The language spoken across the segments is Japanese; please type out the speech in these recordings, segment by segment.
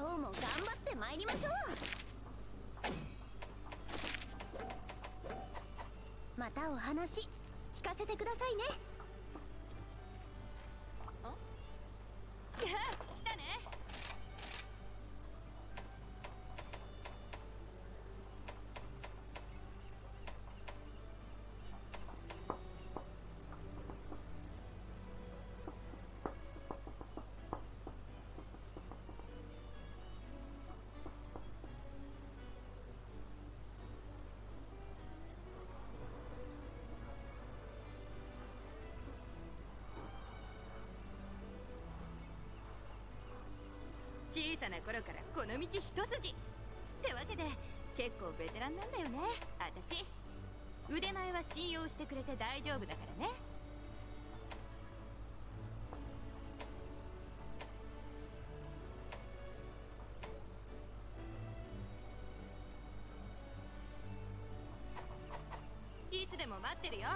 今日も頑張ってまいりましょう。またお話聞かせてくださいね。あ来たね。小さな頃からこの道一筋ってわけで結構ベテランなんだよね。私腕前は信用してくれて大丈夫だからね。いつでも待ってるよ。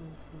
Oh, there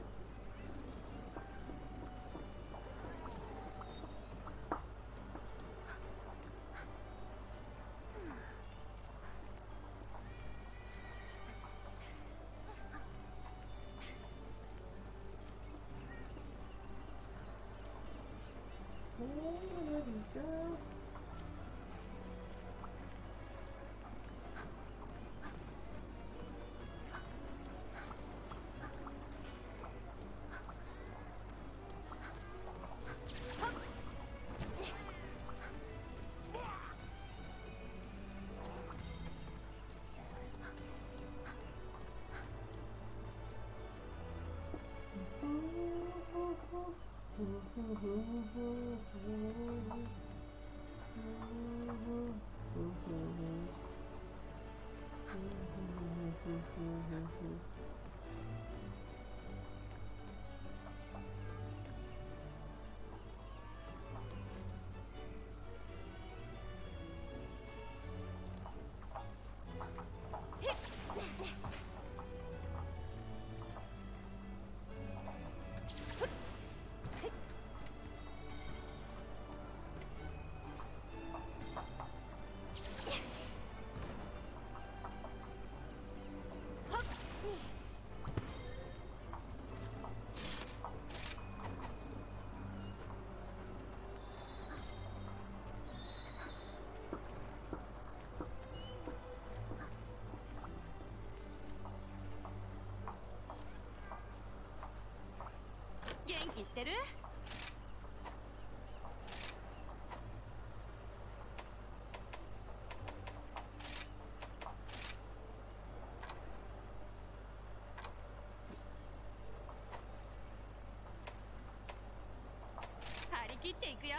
元気してる？張り切っていくよ。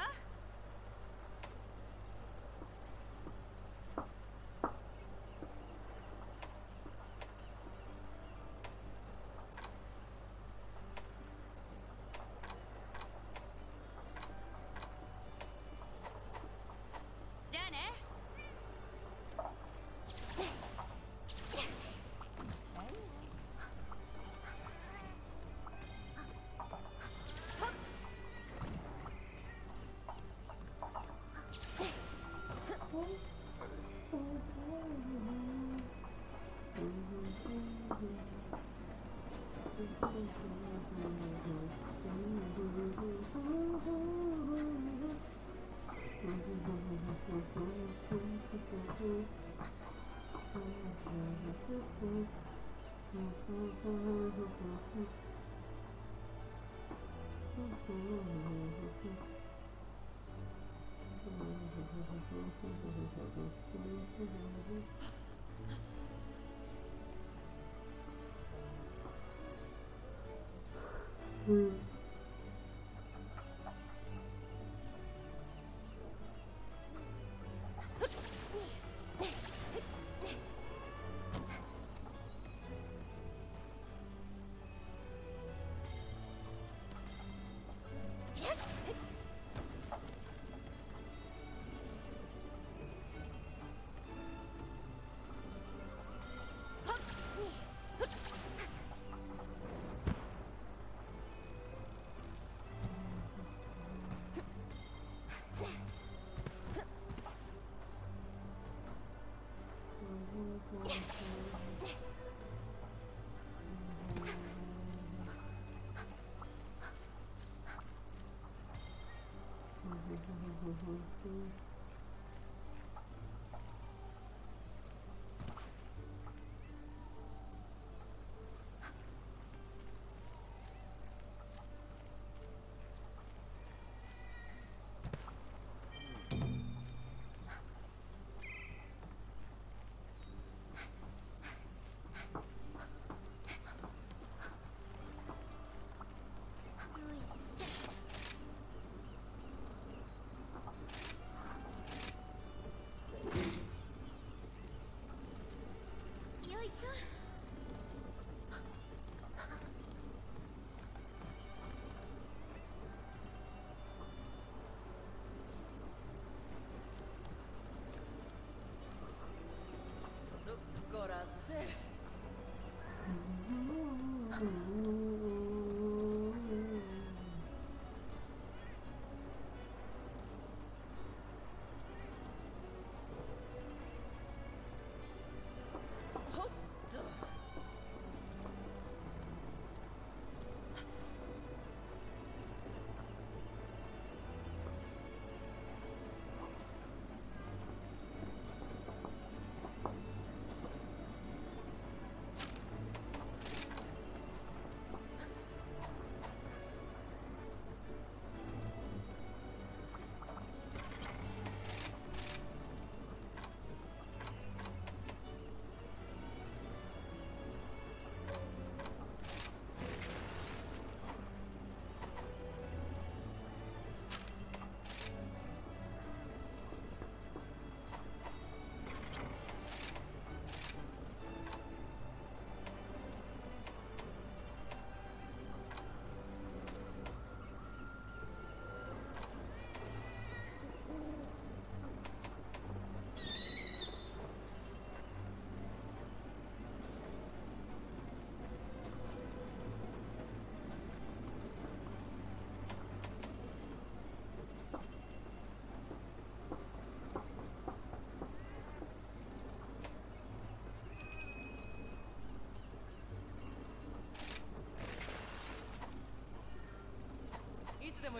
もう行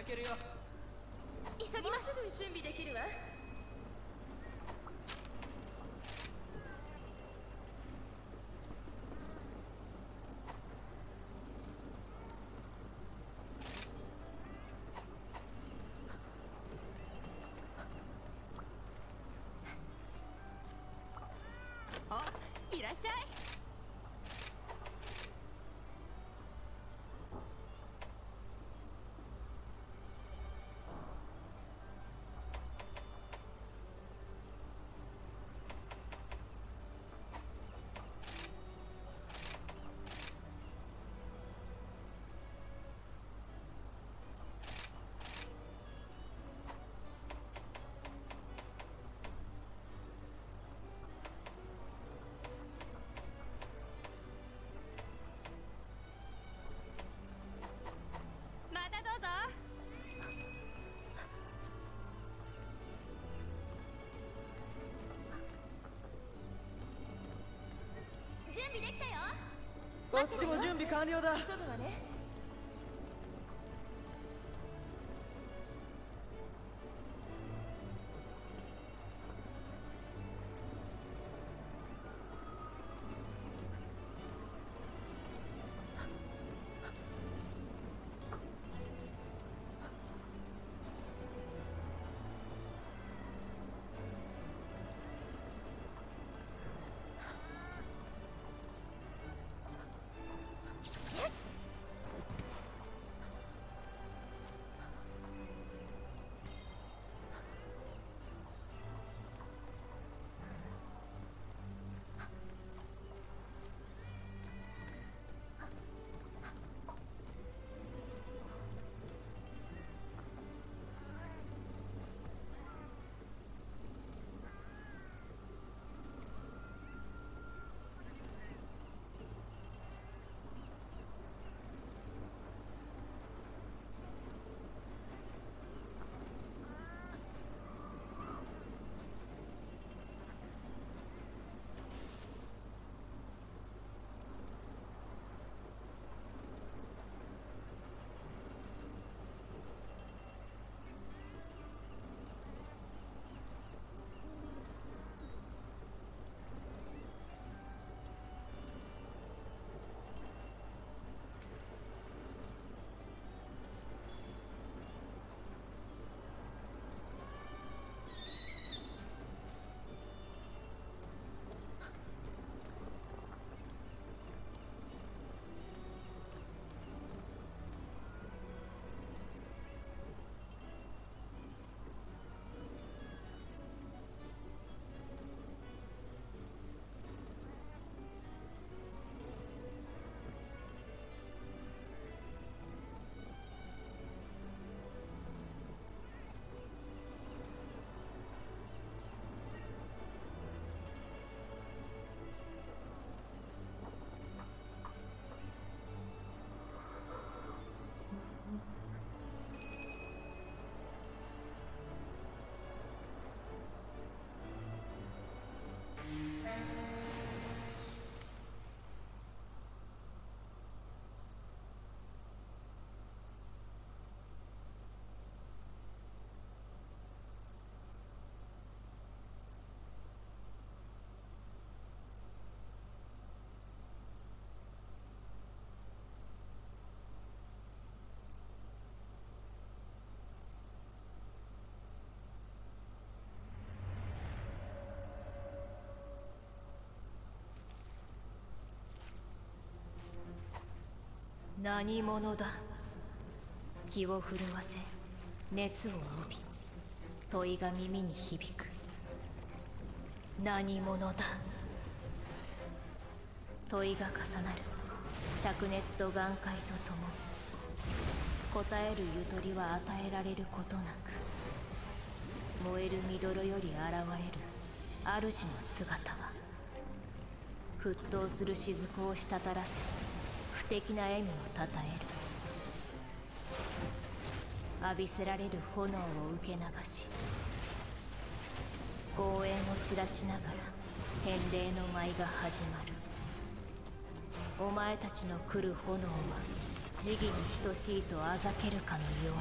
けるよ。急ぎます。もうすぐ準備できるわ。お、いらっしゃい。っちも準備完了だ。急ぐわね。何者だ。気を震わせ熱を帯び問いが耳に響く。何者だ。問いが重なる灼熱と眼界とともに答えるゆとりは与えられることなく燃えるみどろより現れる主の姿は沸騰する雫を滴らせ不敵な笑みをたたえる。浴びせられる炎を受け流し公園を散らしながら返礼の舞が始まる。お前たちの来る炎は慈悲に等しいとあざけるかのように。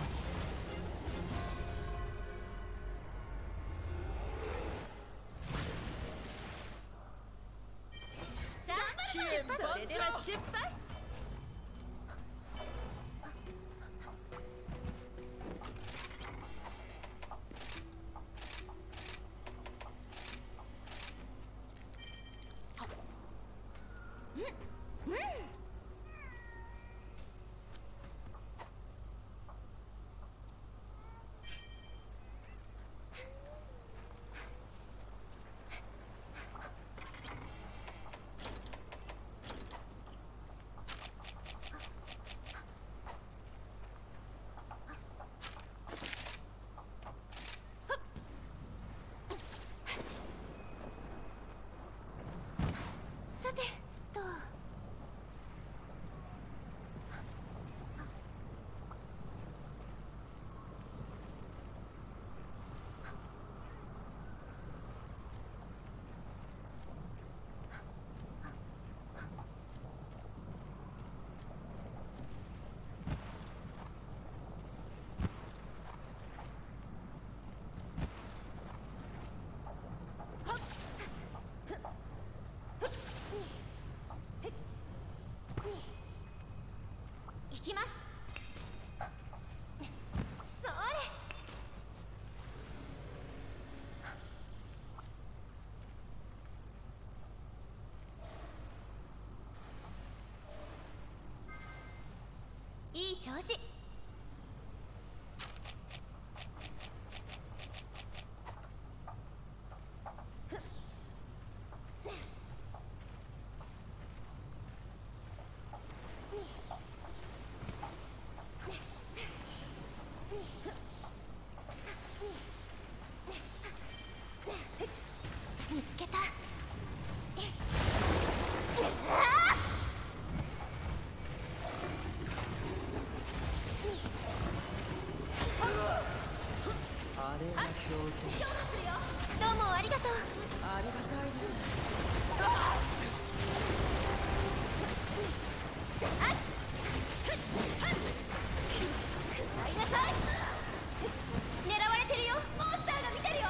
さあ出発。それでは出発。行きます。それいい調子。見つけた。あれは強化するよ。どうもありがとう。ありがたいです。あいなさい。狙われてるよ。モンスターが見てるよ。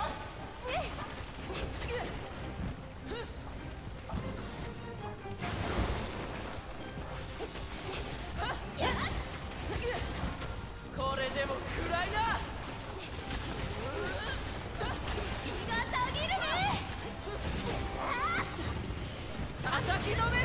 これでも暗いな。血がたぎるね。叩きのめ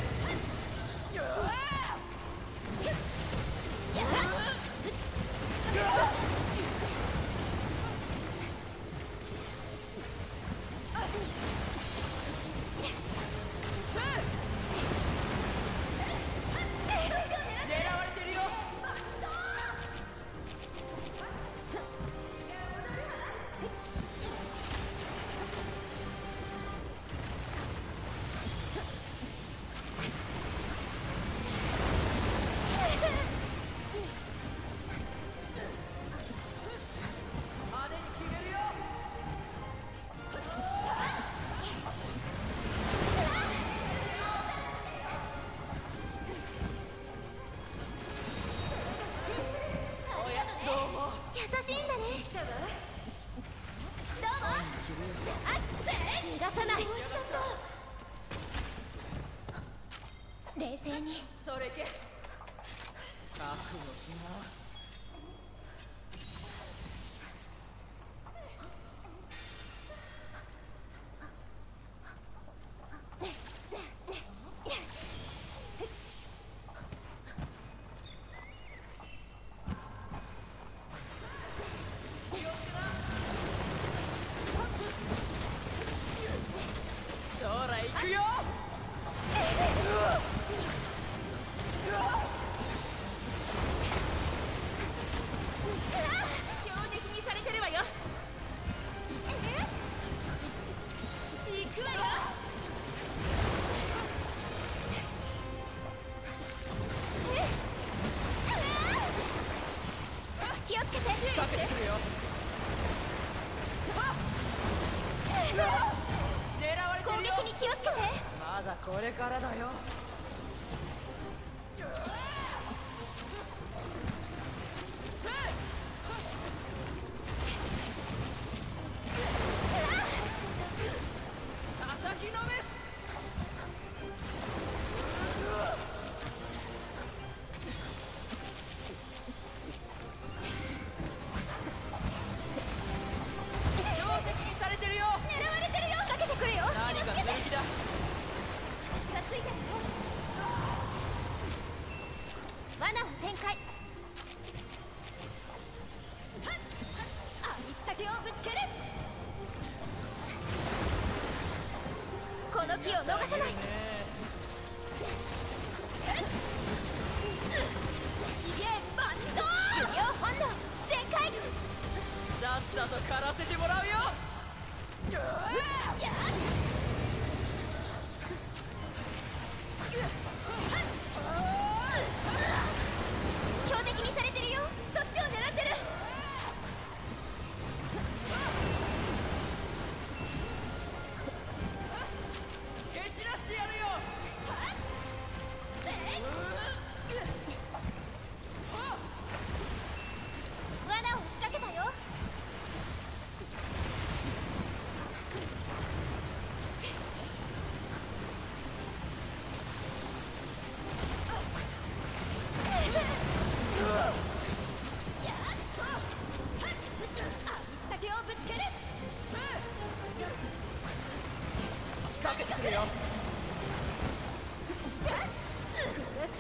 冷静に。それけ覚悟しな。まだこれからだよ。罠を展開。ありったけをぶつける。この木を逃さない。きれい万丈。狩猟本能全開。さっさと狩らせてもらうよ。標的にされてるよ。そっちを狙ってる。蹴散らしてやるよ。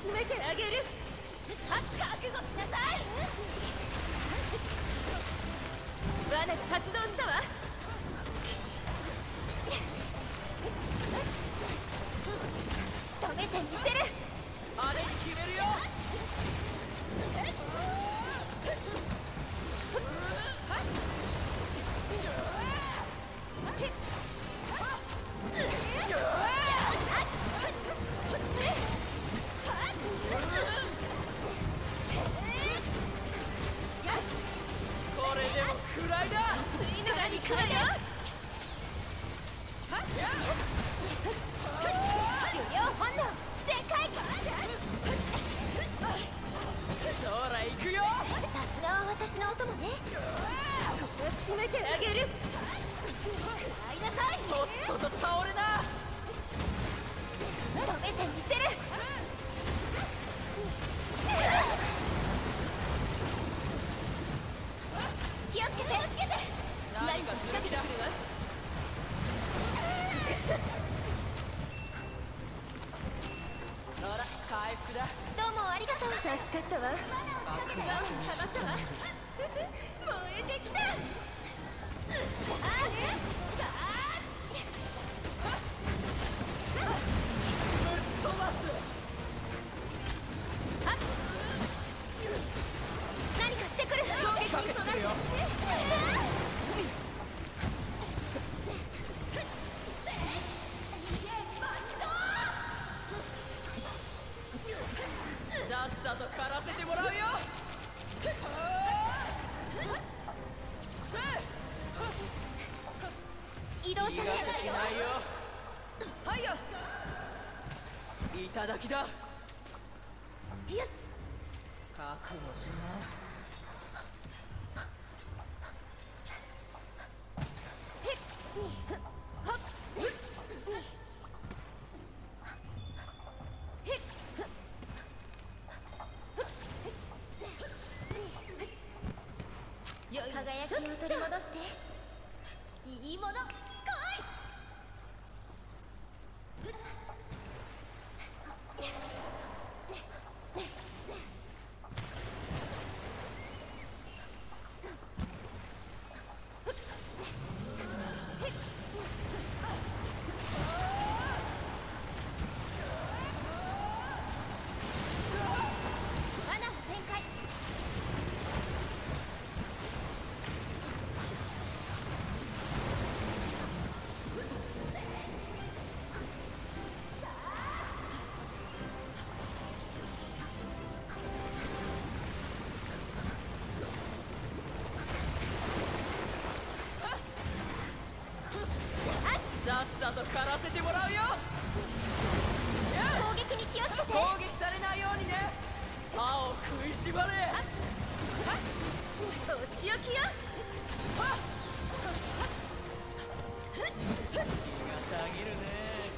締めてあげる。覚悟しなさい。罠が発動したわ。仕留めてみせる。あれ決めるよ。輝きを取り戻していいもの来い。罠を展開。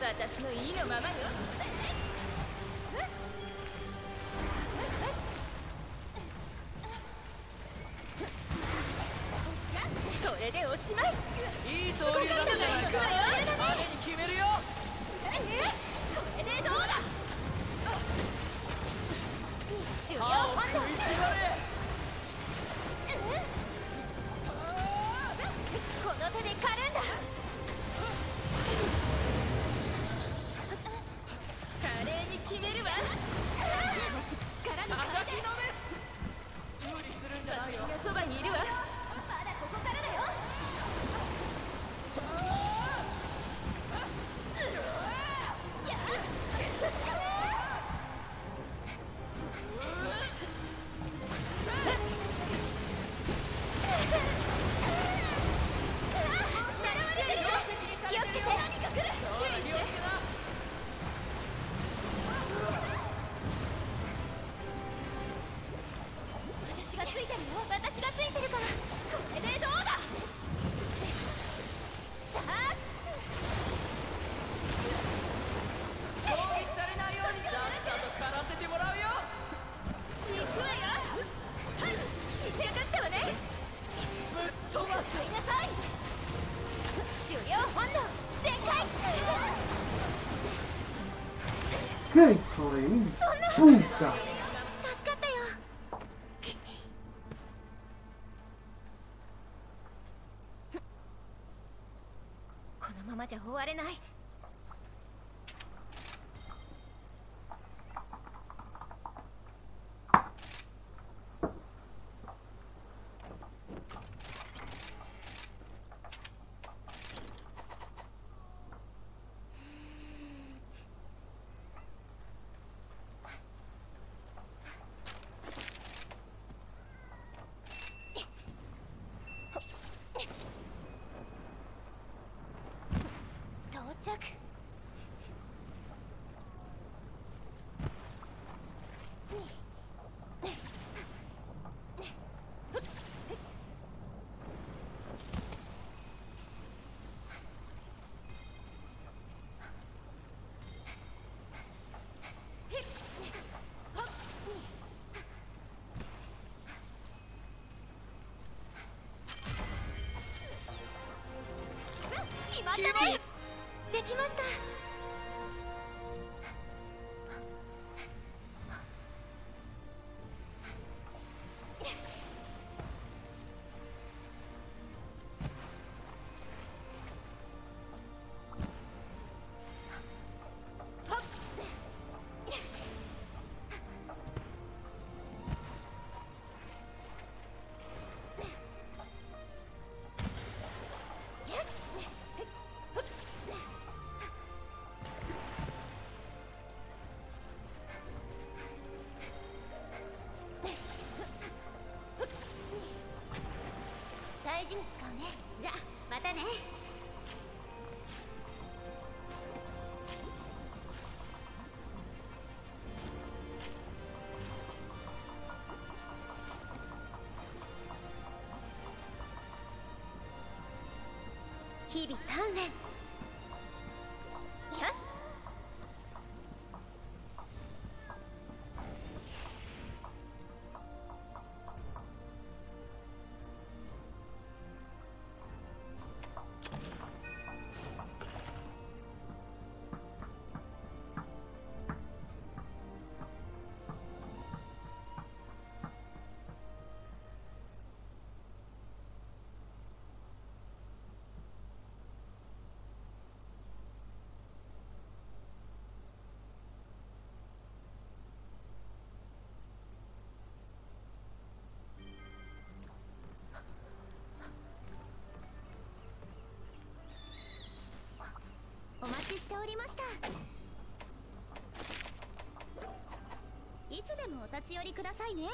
私の意のままよ。これでおしまい。いいとおりだったじゃないか。あれに決めるよ。これでどうだ。主要本能。この手で狩るんだ。決めるわ。力に変えて。無理するんじゃないよ。私がそばにいるわ。まだここからだよ。気をつけて。何か来る。注意して。私がついてるから。これでどうだ。さあ攻撃されないように。さっさと狩らせてもらうよ。行くわよ。はい、引き上がったわね。ぶっ飛ばす。いなさい。狩猟本能全開。そんな。puta.できました。大事に使うね。じゃあまたね。日々鍛錬。よし。しておりました。いつでもお立ち寄りくださいね。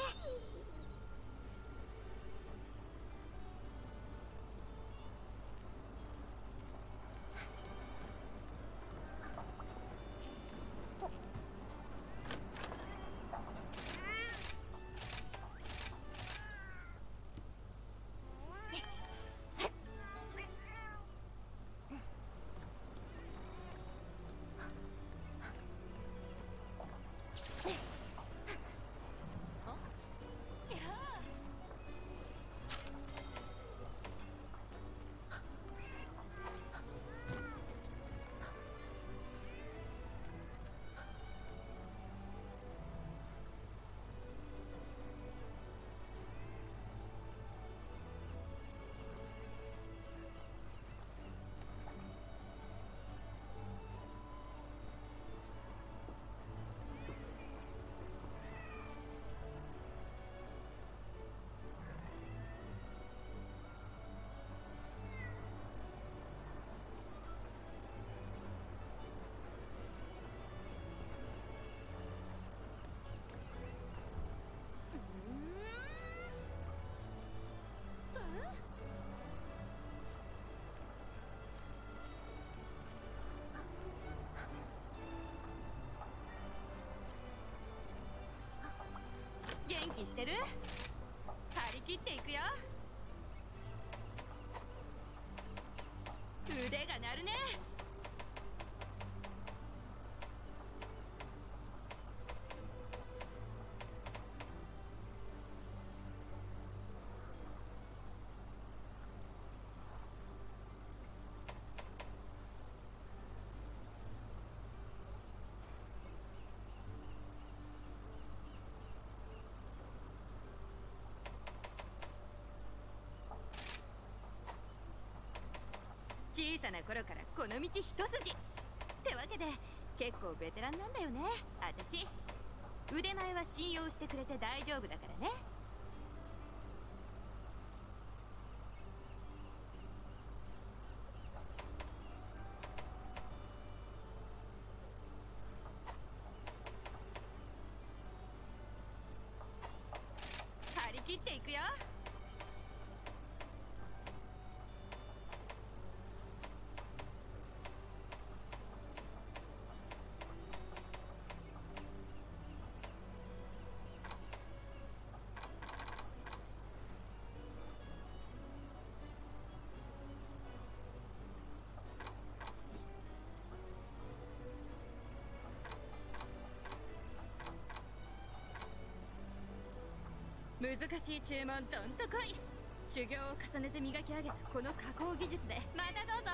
元気してる？張り切っていくよ。腕が鳴るね。小さな頃からこの道一筋ってわけで、結構ベテランなんだよね、あたし。腕前は信用してくれて大丈夫だからね。張り切っていくよ。難しい注文どんと来い。修行を重ねて磨き上げたこの加工技術でまたどうぞ。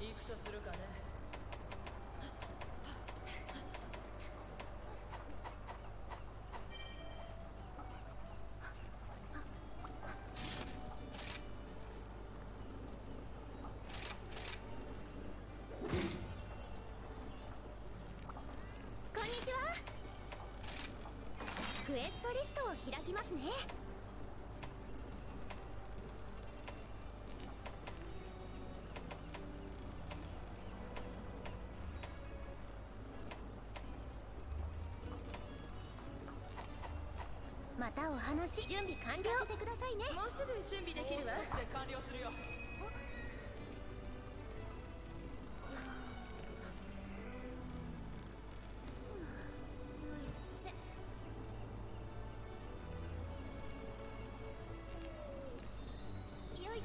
行くとするかね。こんにちは。クエストリストを開きますね。またお話、準備完了してくださいね。もうすぐ準備できるわ。完了するよ。よいしょ。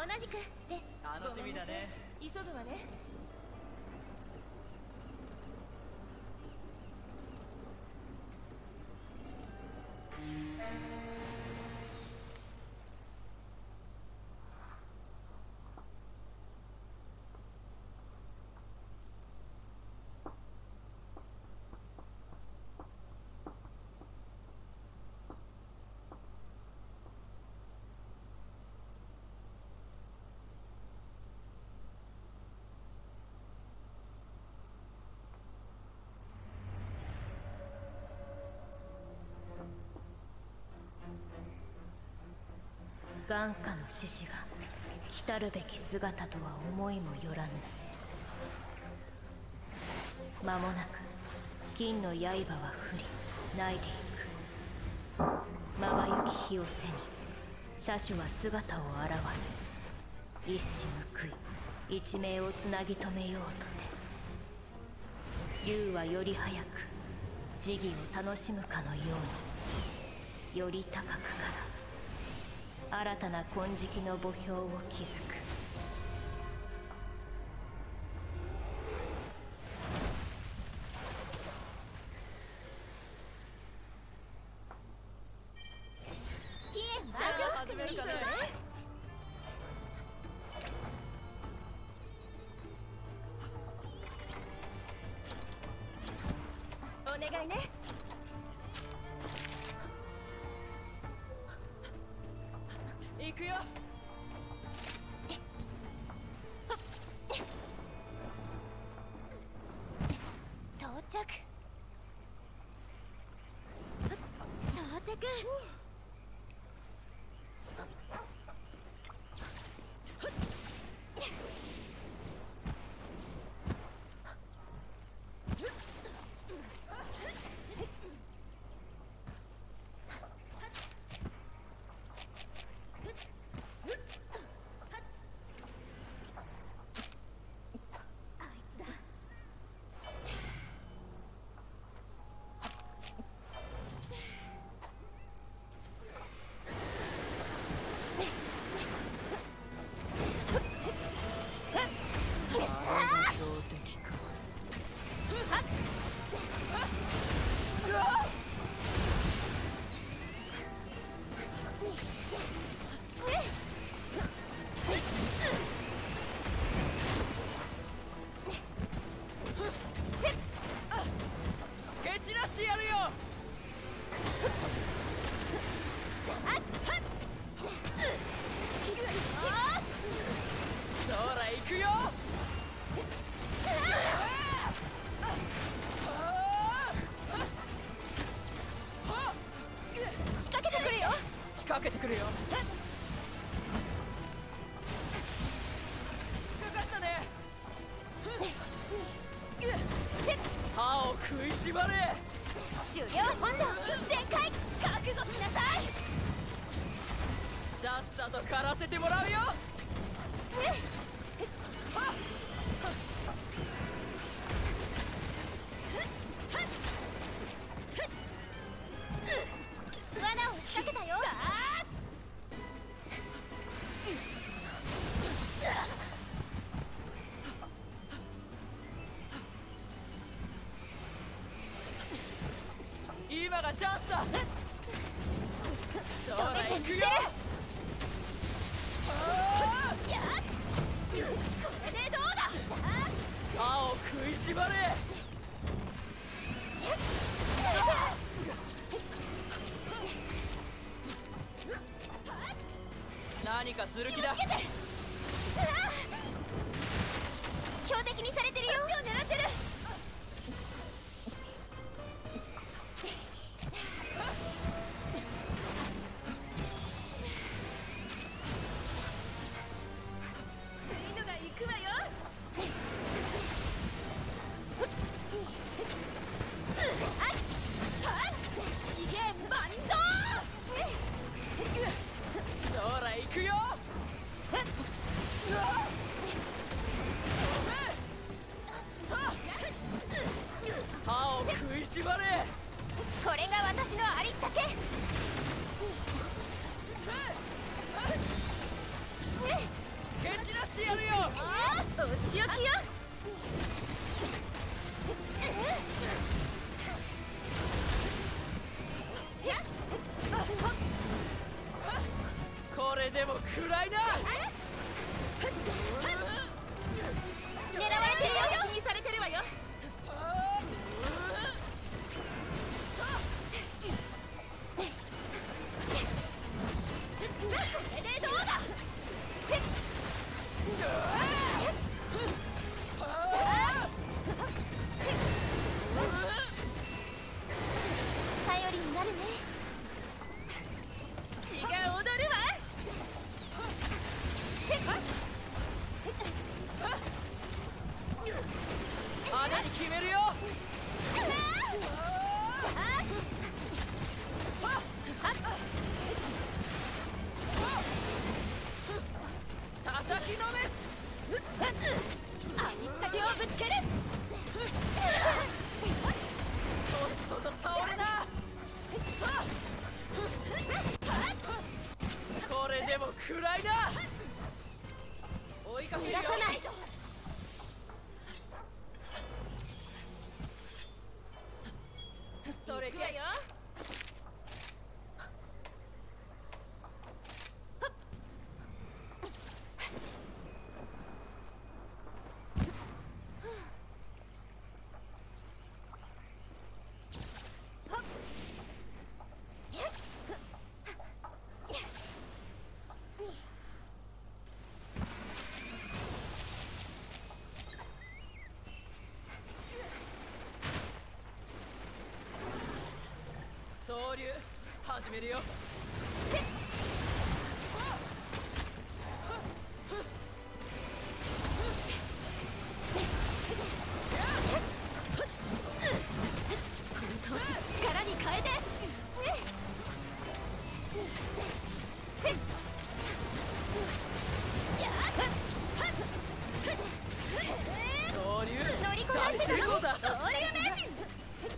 同じくです。楽しみだね。急ぐわね。眼下の獅子が来たるべき姿とは思いもよらぬ。間もなく金の刃は振り泣いていく。まばゆき火を背に車種は姿を現す。一矢報い一命をつなぎ止めようとて、竜はより早く時儀を楽しむかのようにより高くから新たな金色の墓標を築く。今がチャンスだ。それ行くよ。これでどうだ。歯を食いしばれ。何かする気だ。標的にされてるよ。こっちを狙ってる。違う踊るわ。総流始めるよ。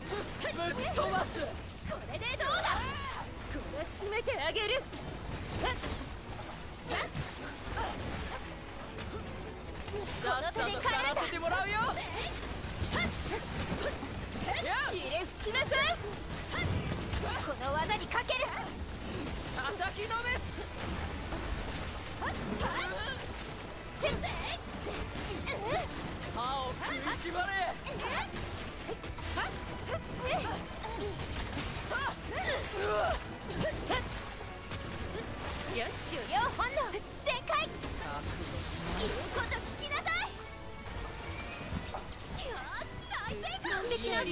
気持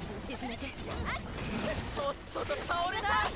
ちを沈めて、とっとと倒れな。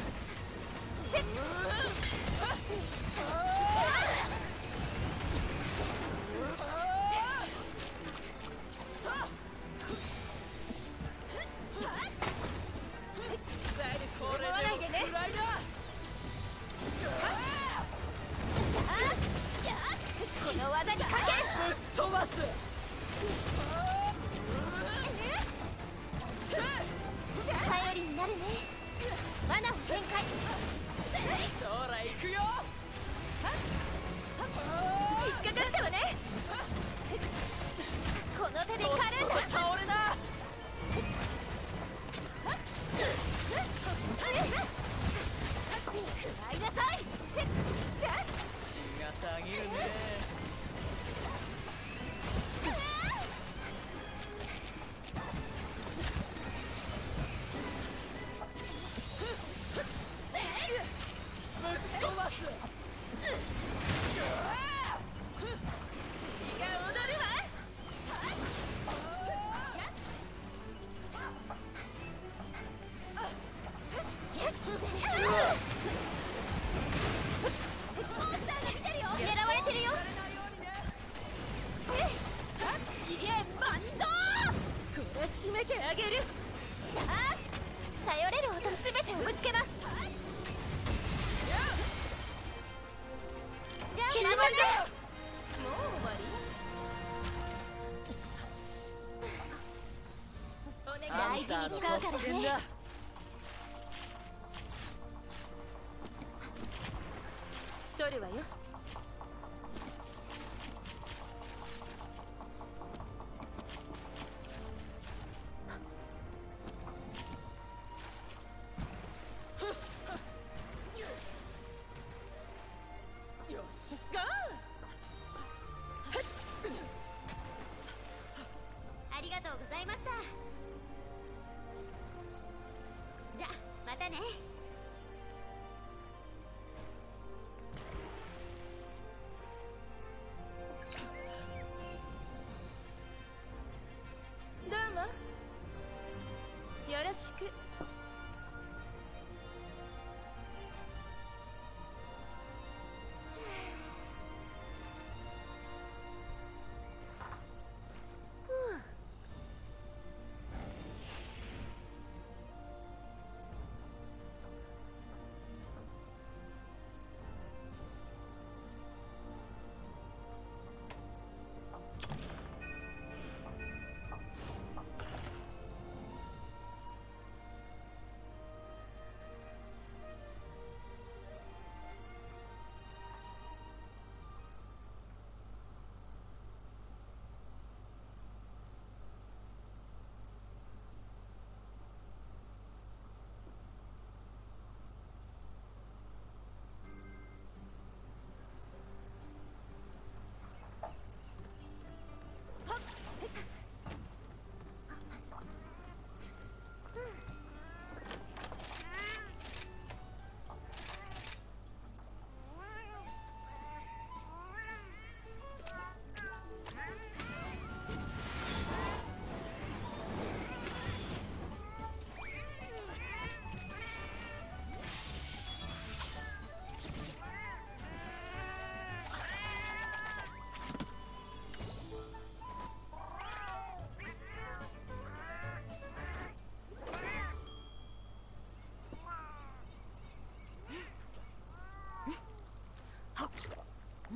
取るわよ。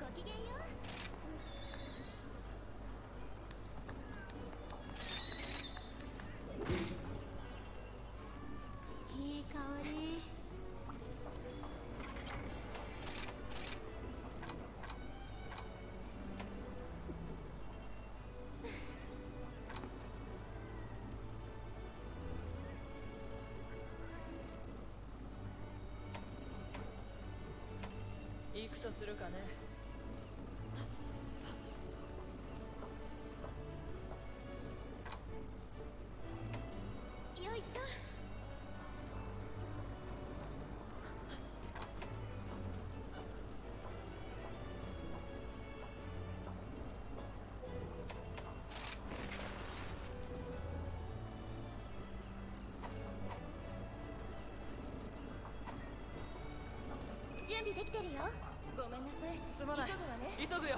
ごきげんよう。いい香り。行くとするかね。よいしょ。できてるよ。ごめんなさい。すまない。急ぐわね。急ぐよ。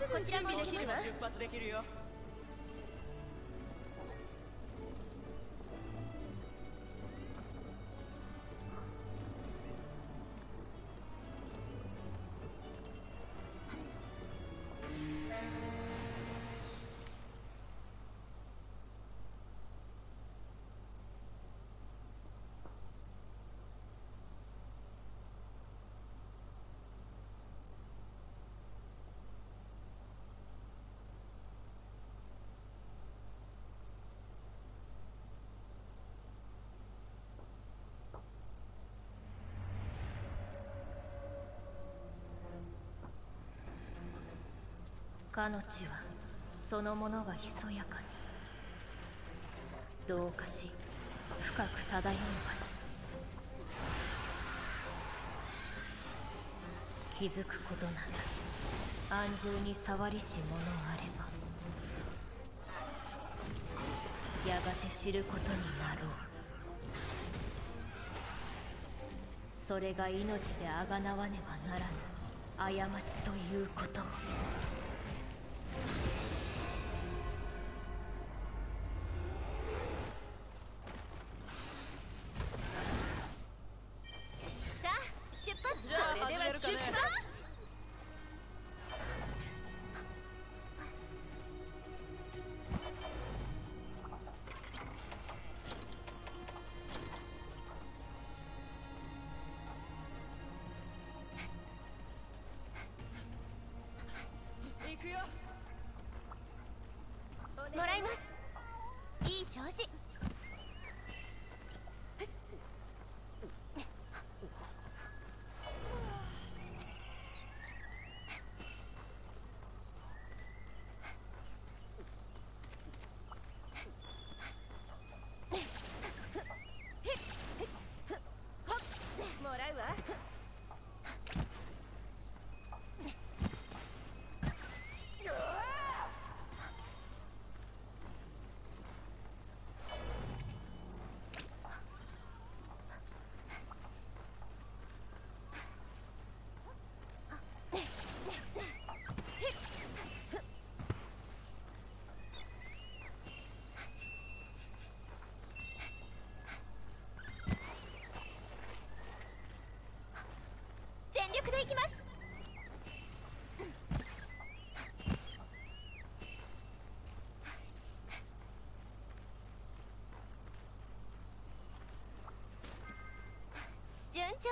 すぐ準備できるわ。出発できるよ。かの地はそのものがひそやかに同化し深く漂う場所、気づくことなく安住に触りし者あればやがて知ることになろう。それが命であがなわねばならぬ過ちということを。もらいます。いい調子。いきます。順調。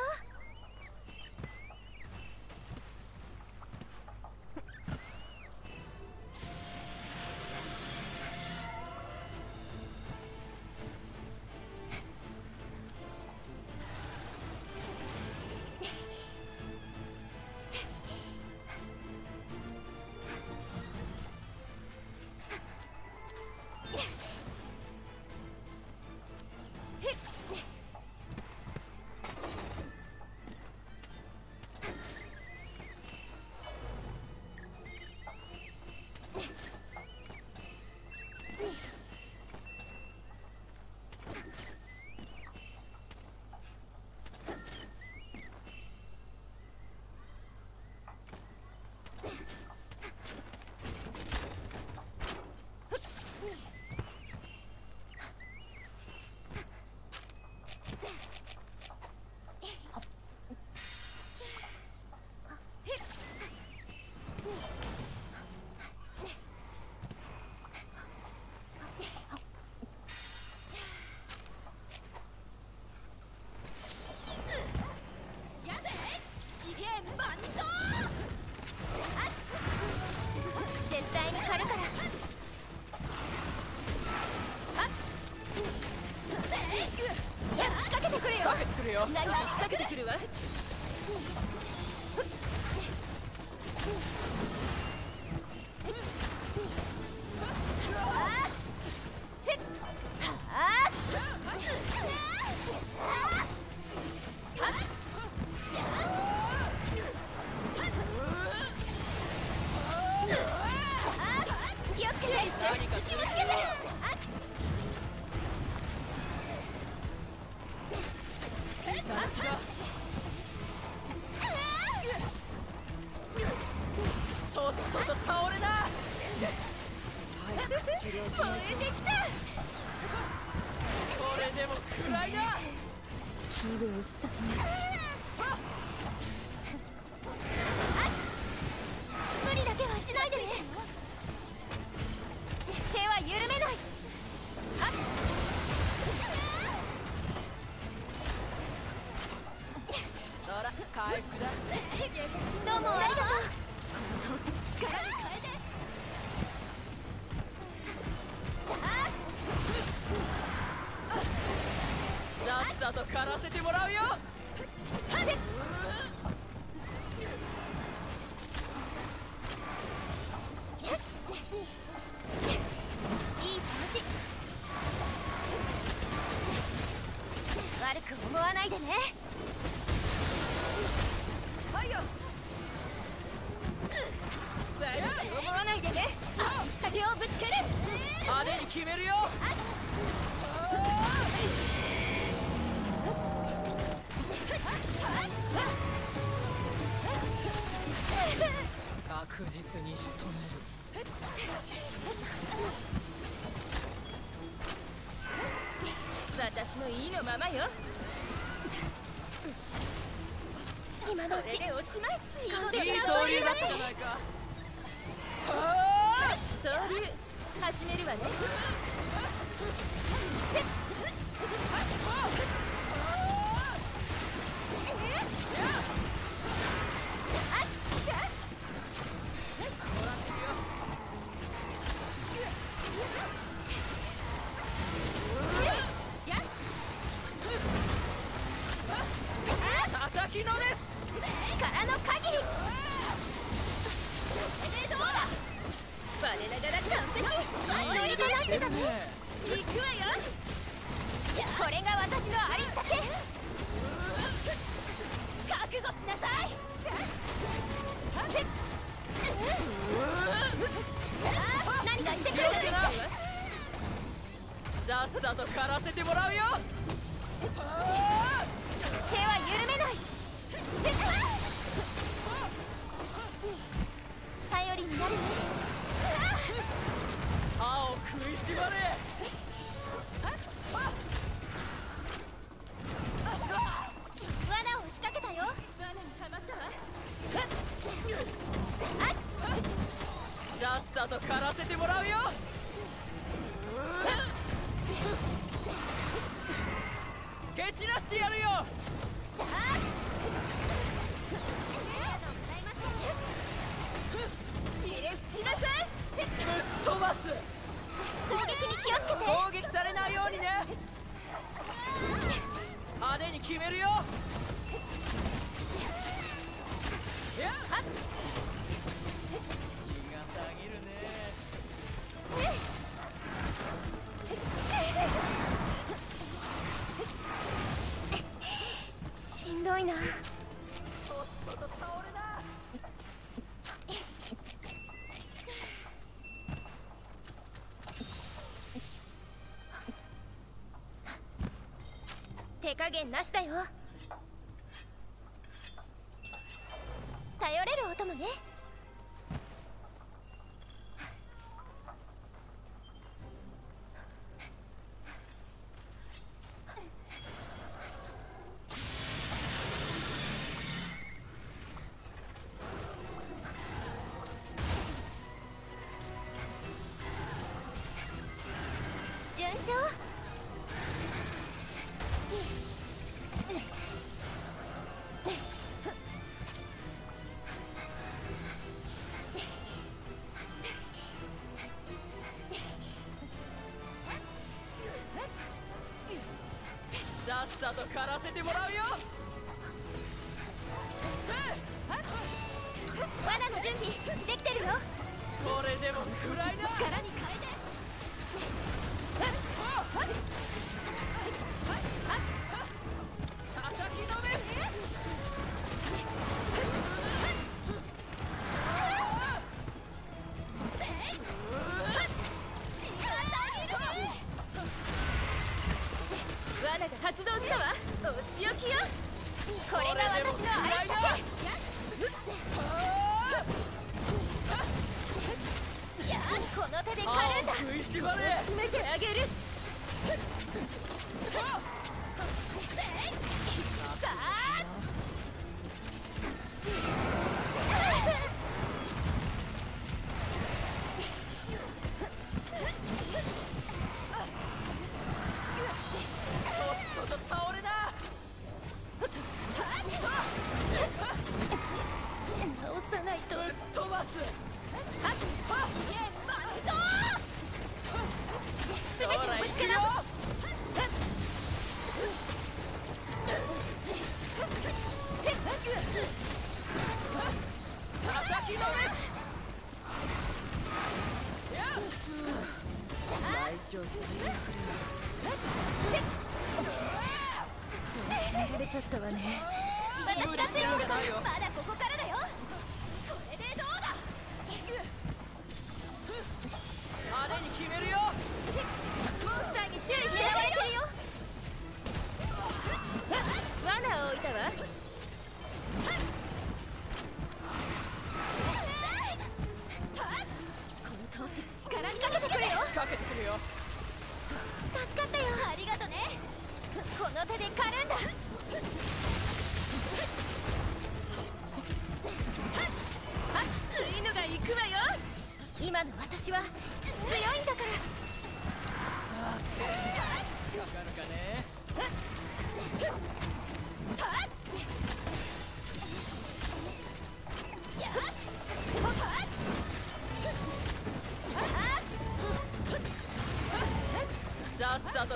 何か仕掛けてくるわ。気をつけて、気をつけて。加減なしだよ。頼れるお供ね。順調。やこの手で狩るんだ。食いしばれ。締めてあげる。さあ。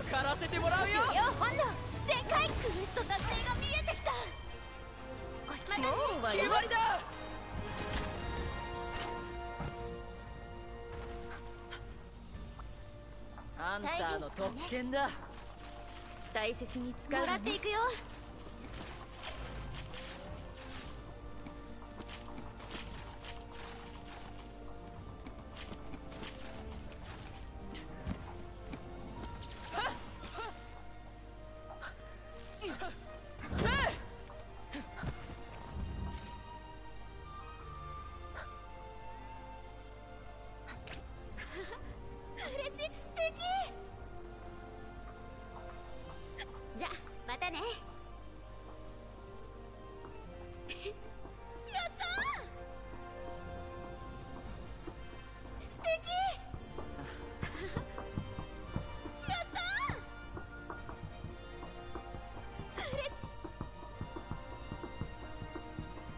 狩らせてもらうよ。狩猟本能全開。クエスト達成が見えてきた。おしまいだ。決まりだ。ハンターの特権だ。大切に使う。もらっていくよ。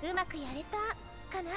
うまくやれたかな。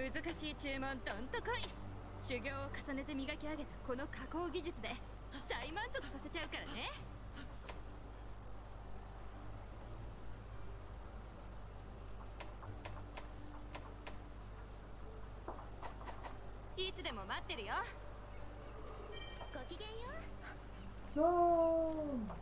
難しい注文どんと来い。修行を重ねて磨き上げたこの加工技術で大満足させちゃうからね。いつでも待ってるよ。ごきげんよう。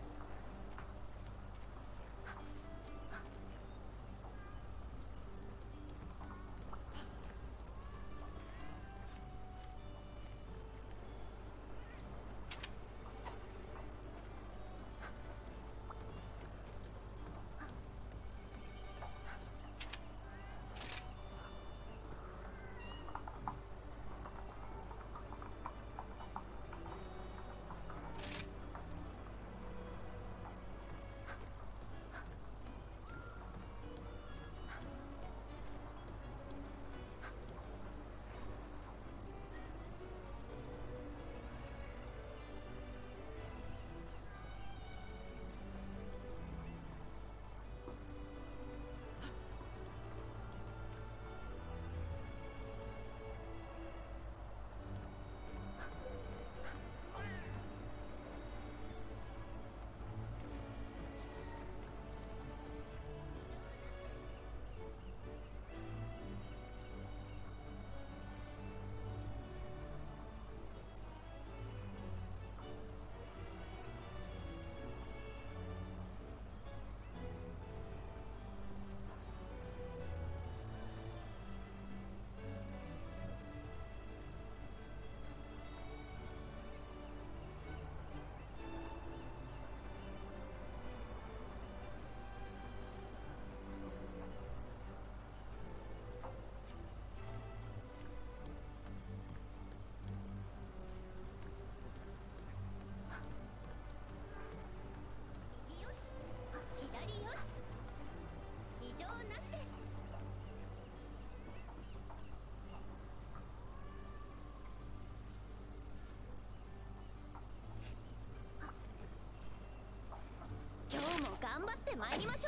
頑張ってまいりましょ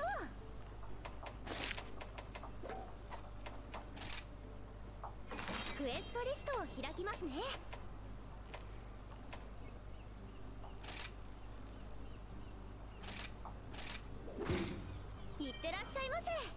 う。クエストリストを開きますね。いってらっしゃいませ。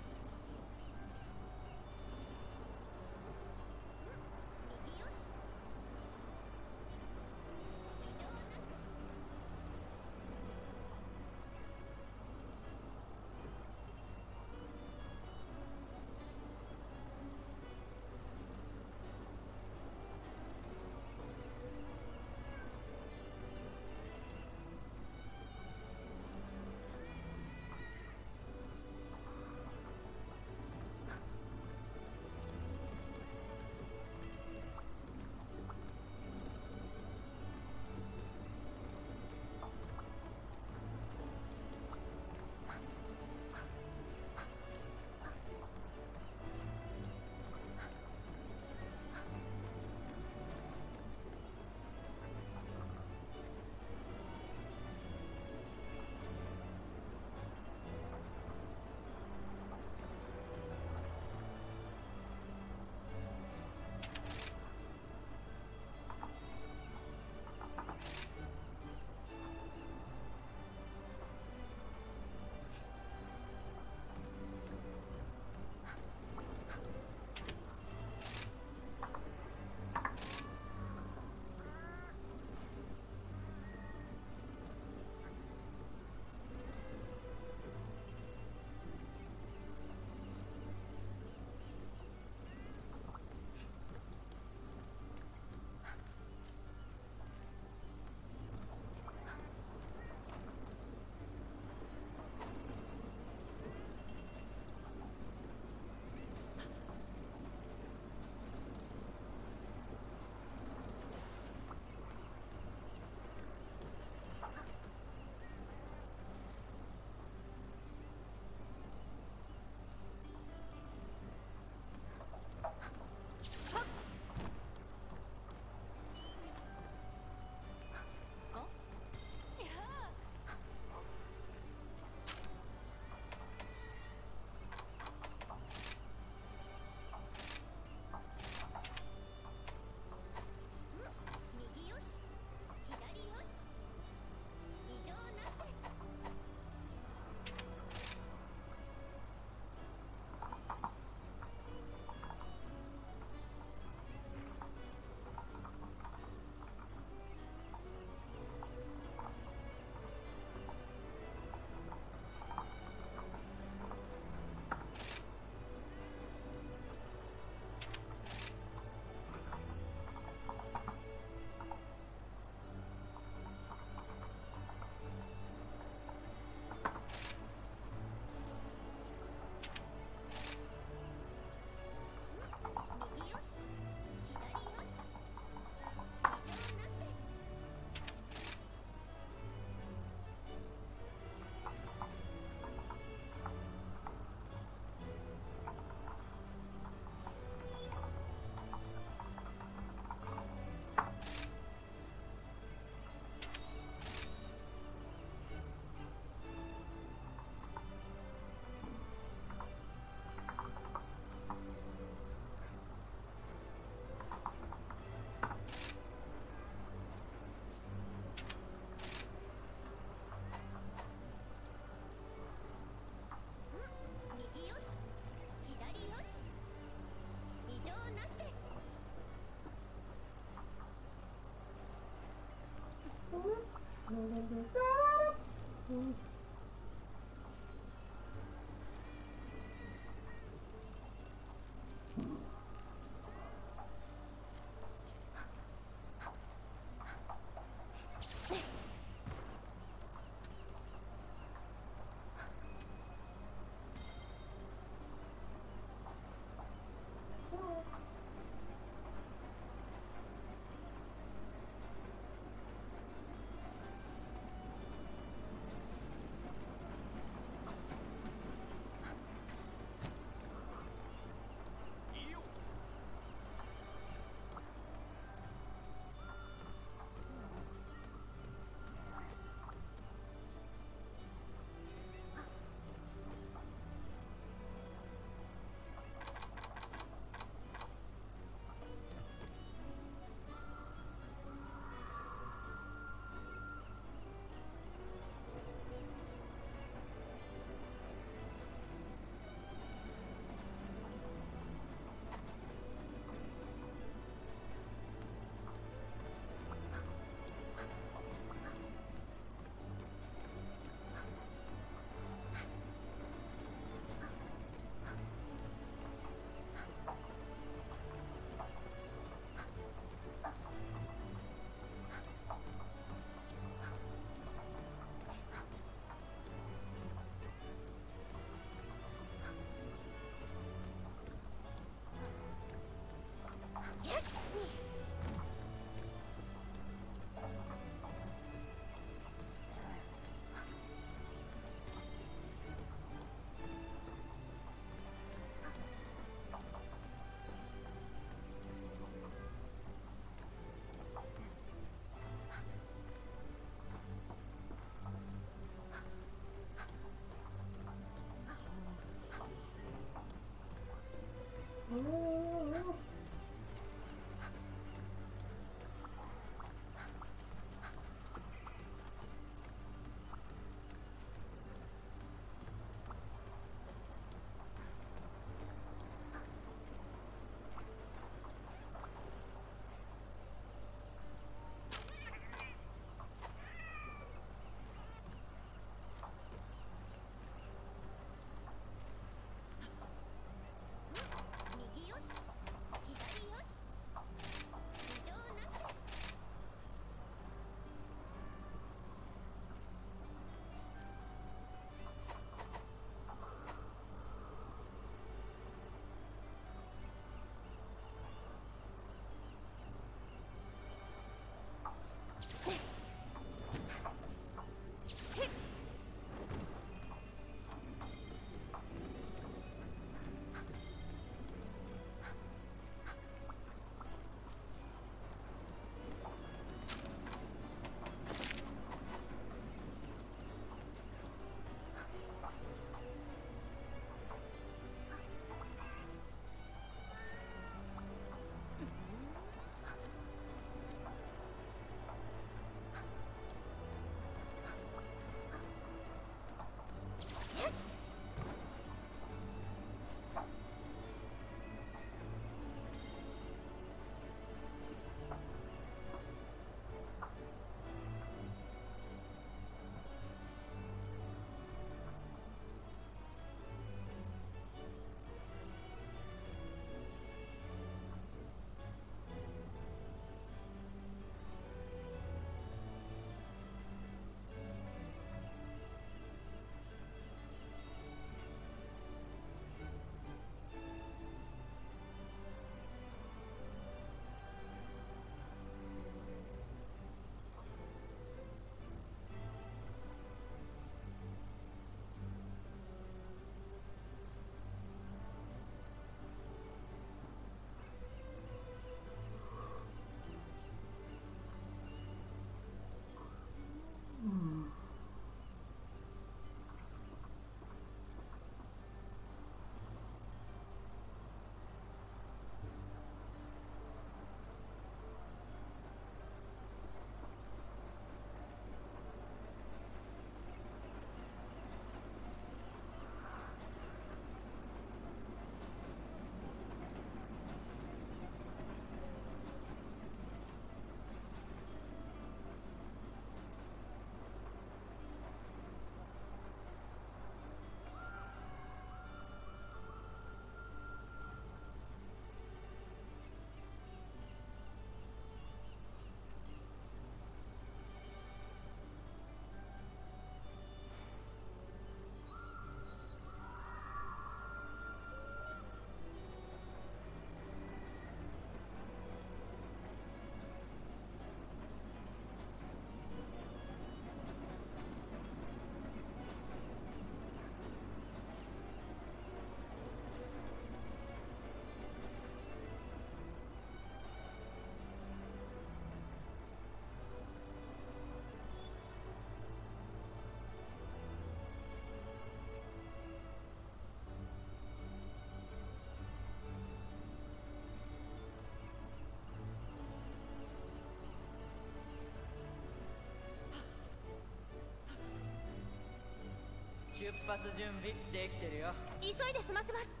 出発準備できてるよ。急いで済ませます。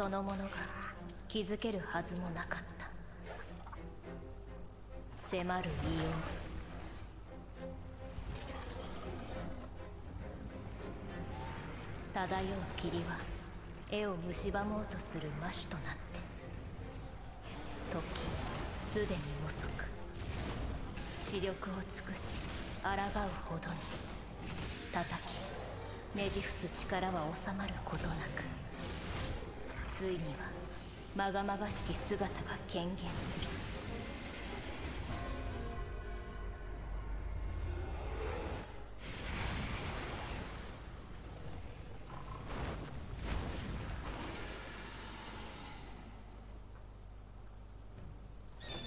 そのものが気づけるはずもなかった。迫る異様。漂う霧は絵を蝕もうとする魔種となって、時すでに遅く、死力を尽くし抗うほどに叩きねじ伏す力は収まることなく、ついにはまがまがしき姿が顕現する。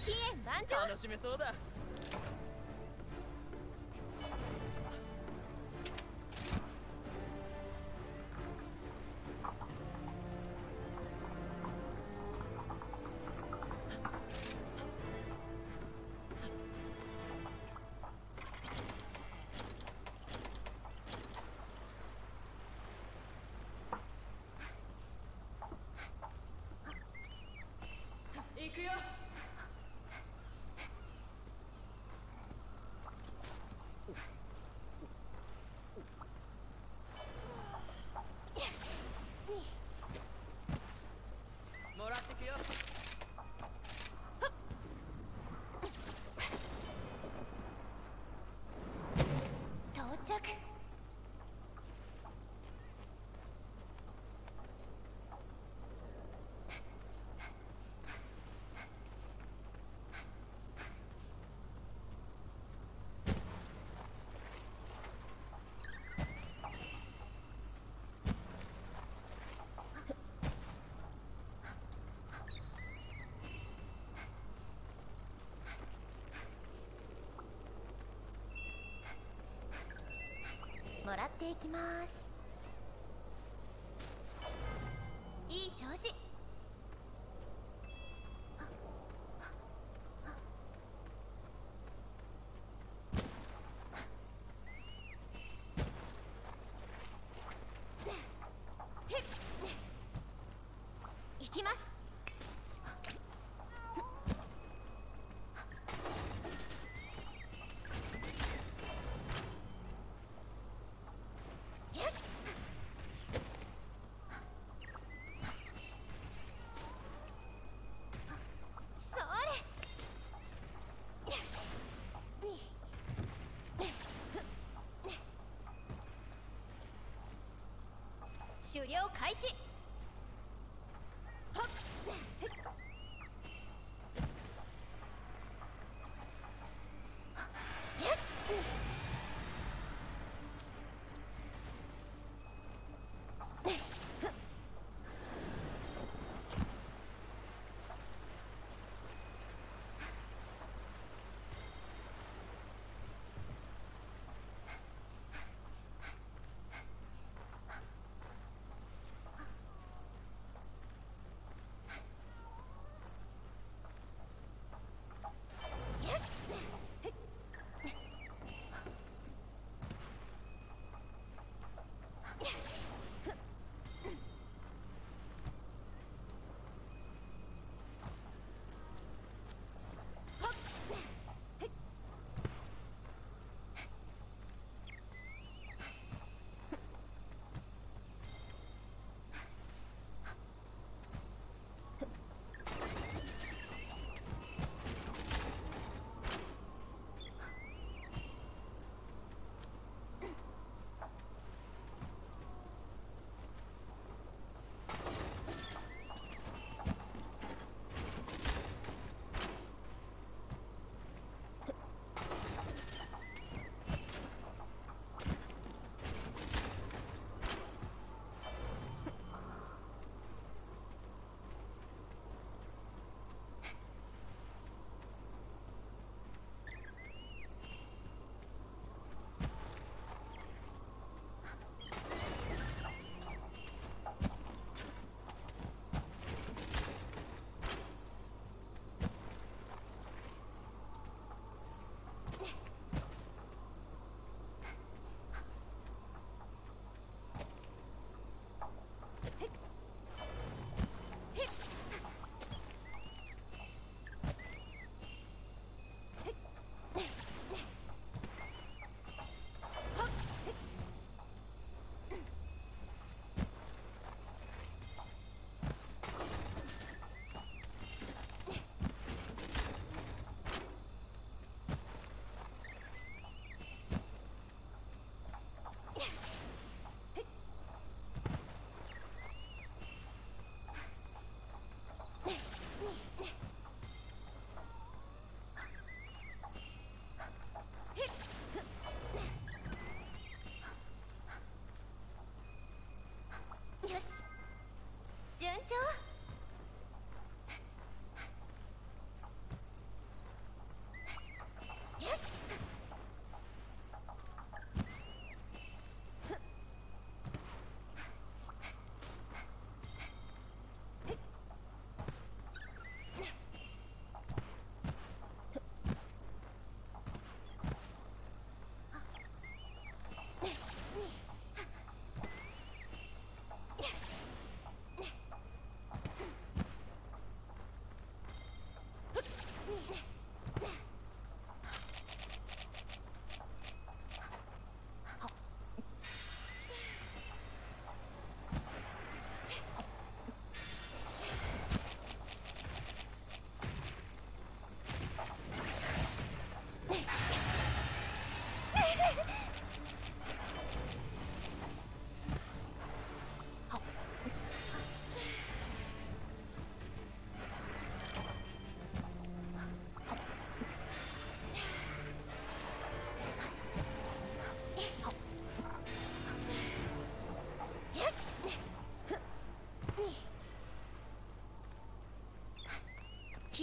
期限満場。楽しめそうだ。到着。もらっていきます。いい調子。いきます。狩猟開始。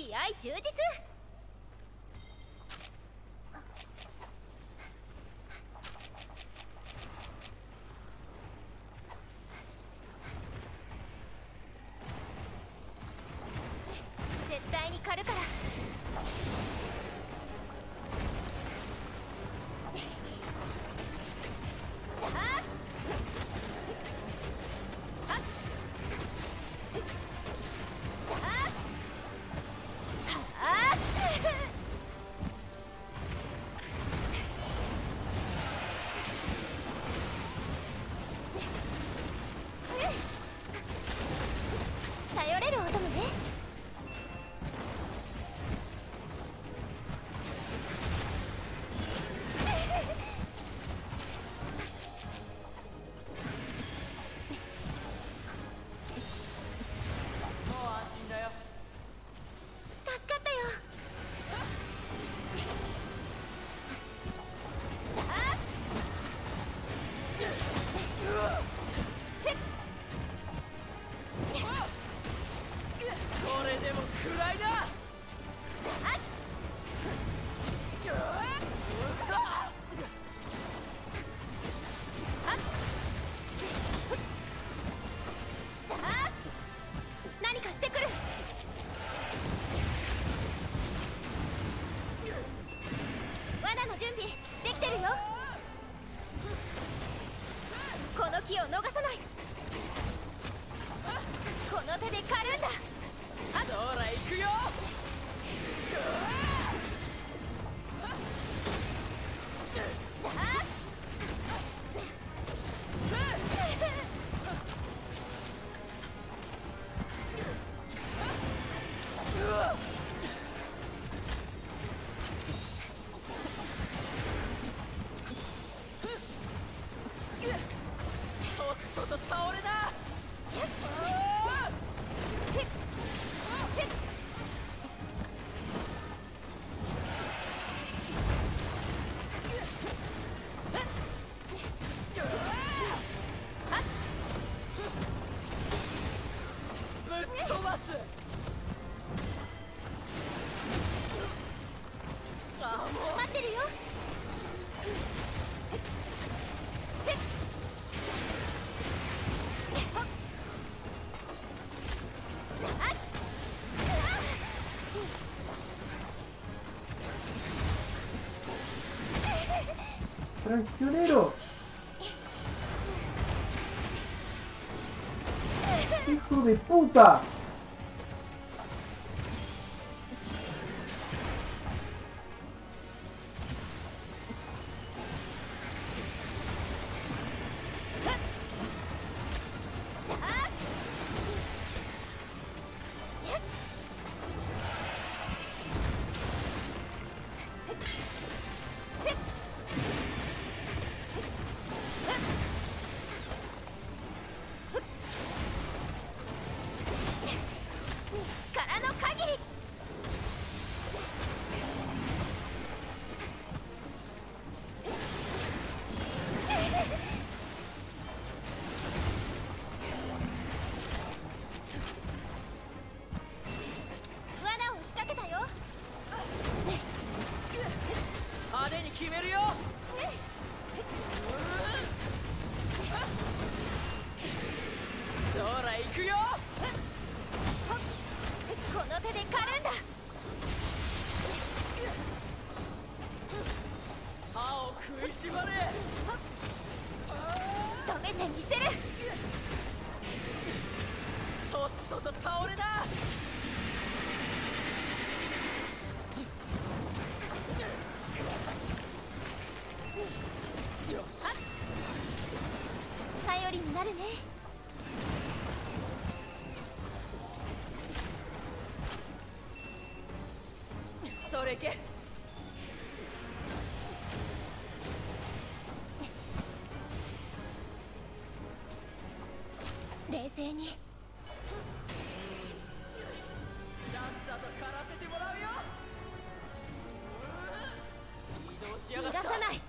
気合充実。絶対に狩るから。Traicionero. Hijo de puta.冷静に。さっさとからせてもらうよ。逃がさない。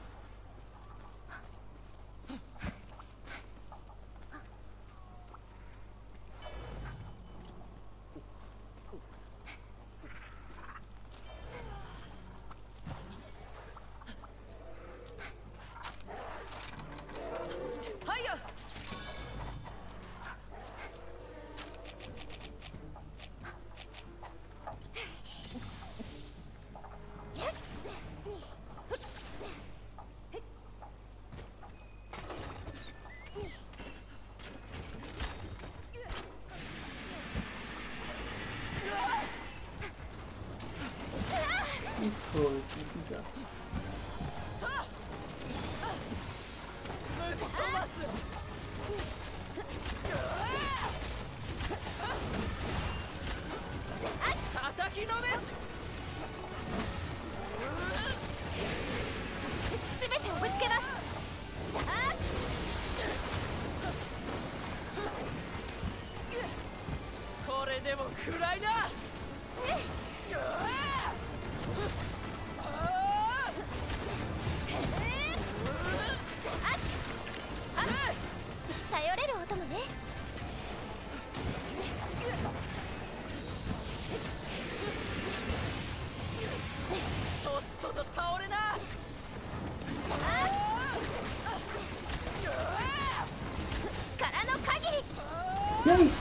¡Qué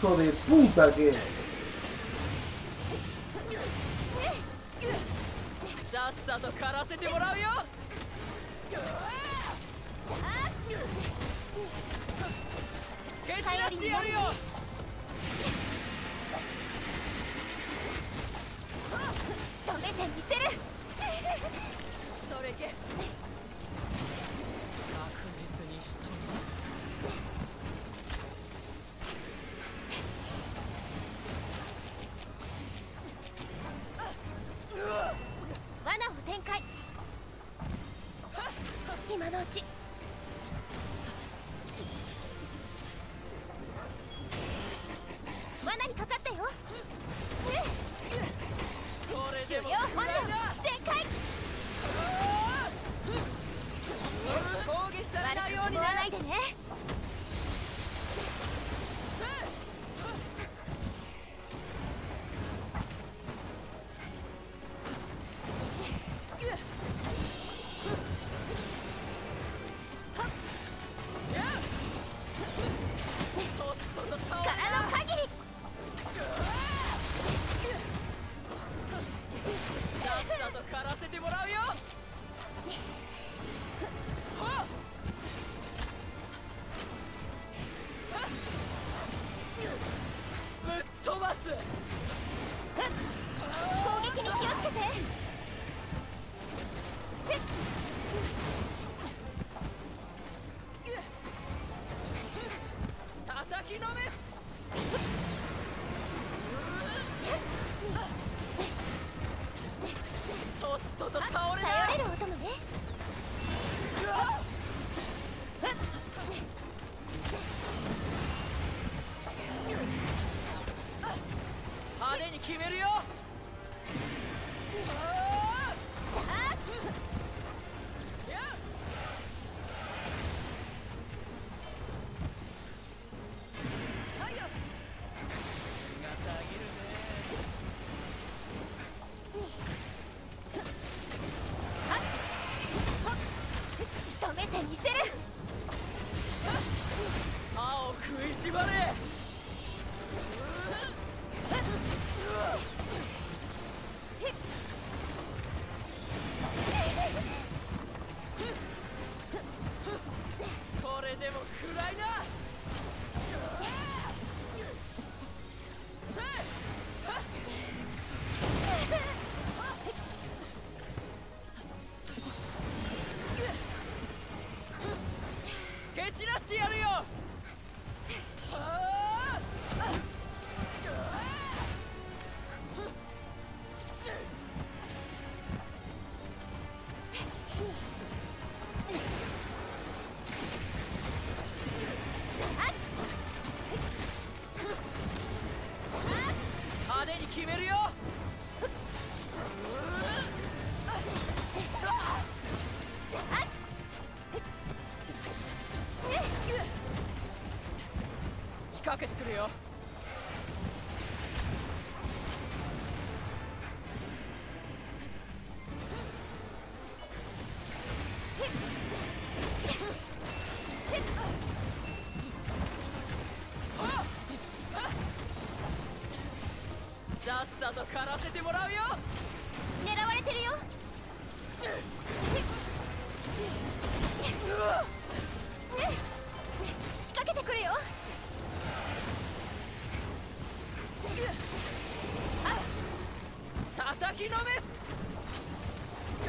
hijo de puta que es!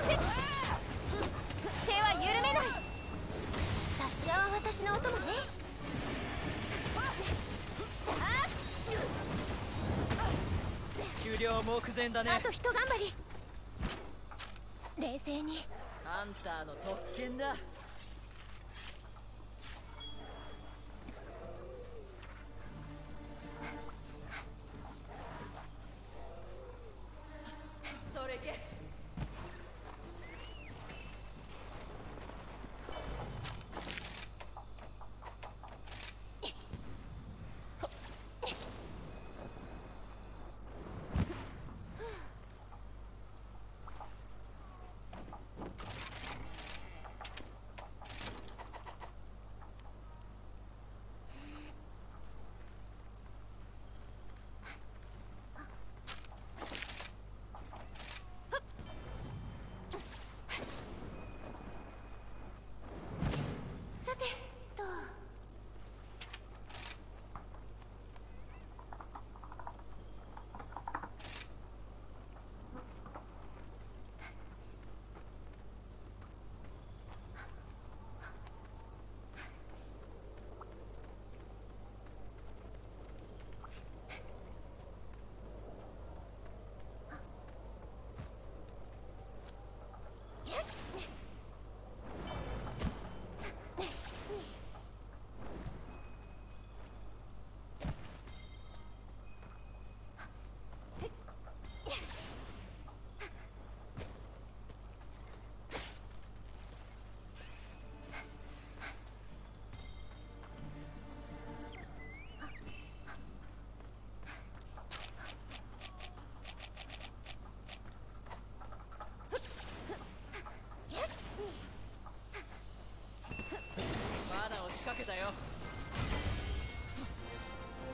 手は緩めない。さすがは私のお供ね。終了目前だね。あと一頑張り。冷静に。ハンターの特権だ。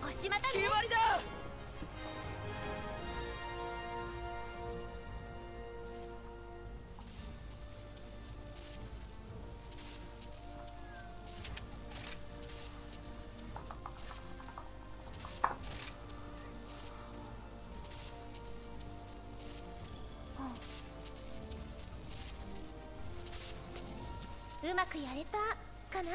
おしまたね。決まりだ。うまくやれたかな。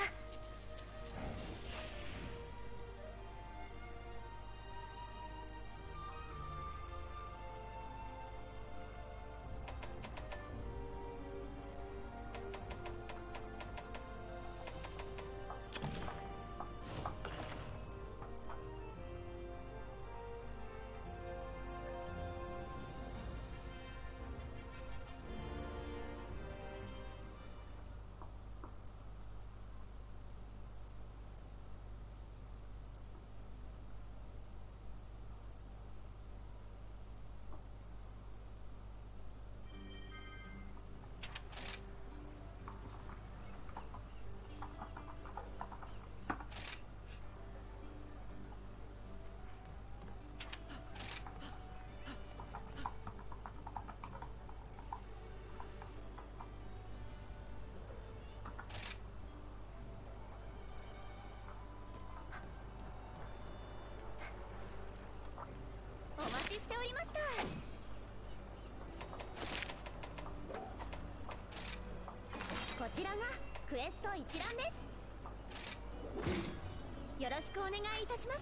しておりました。こちらがクエスト一覧です。よろしくお願いいたします。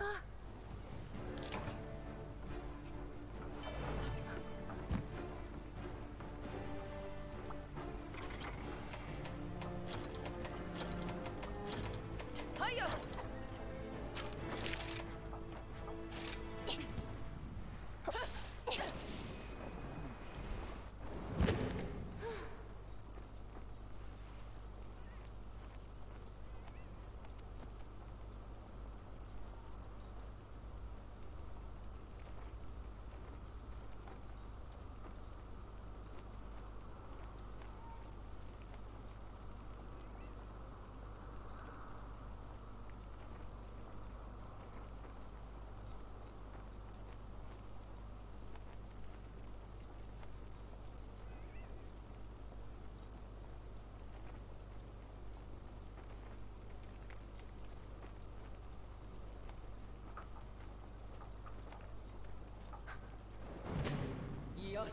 こう。よしと。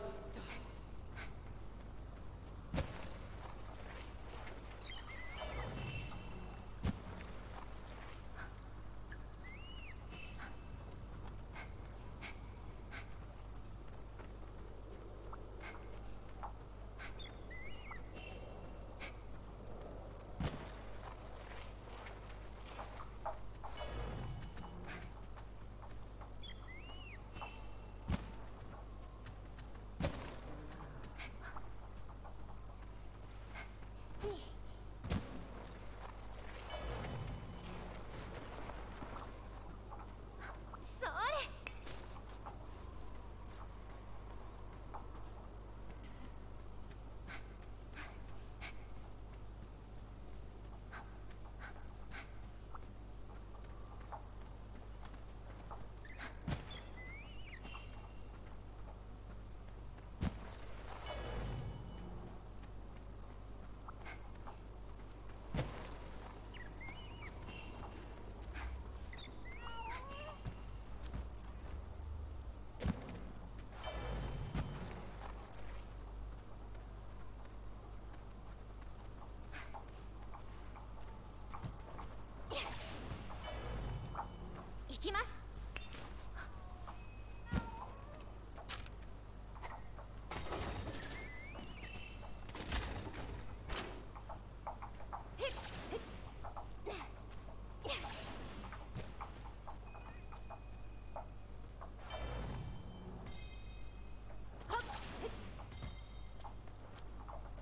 行きます。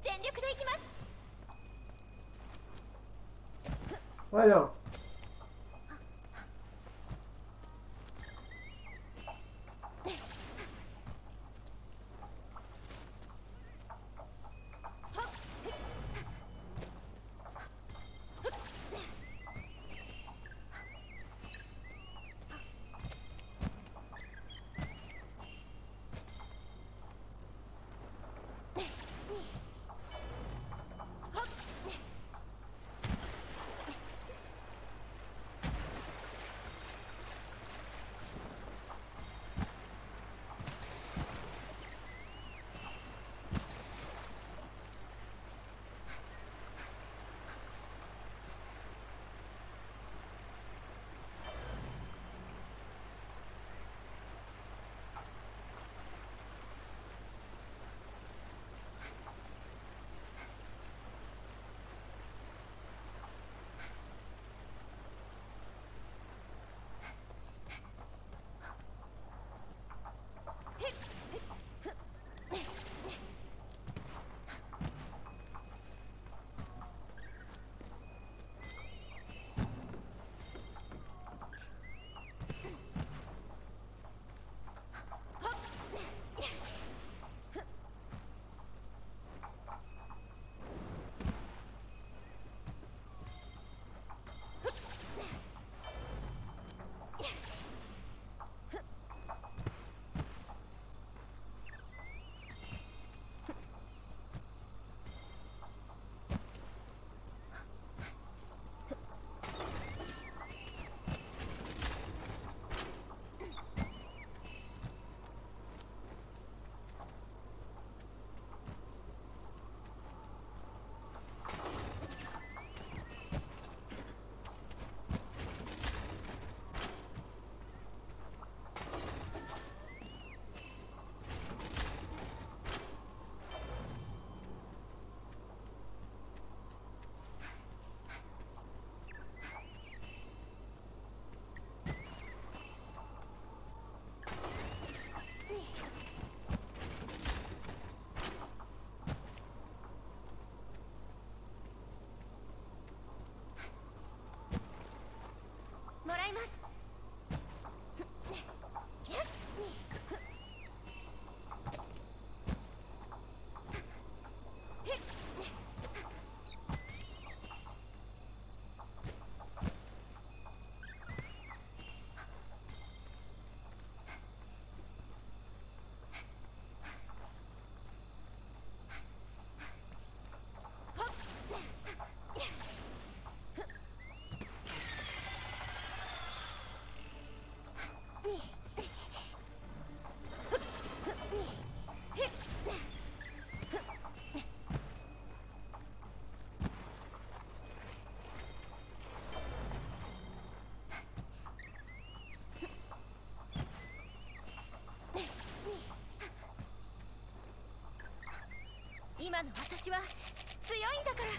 全力で行きます。Bueno. います。今の私は強いんだから。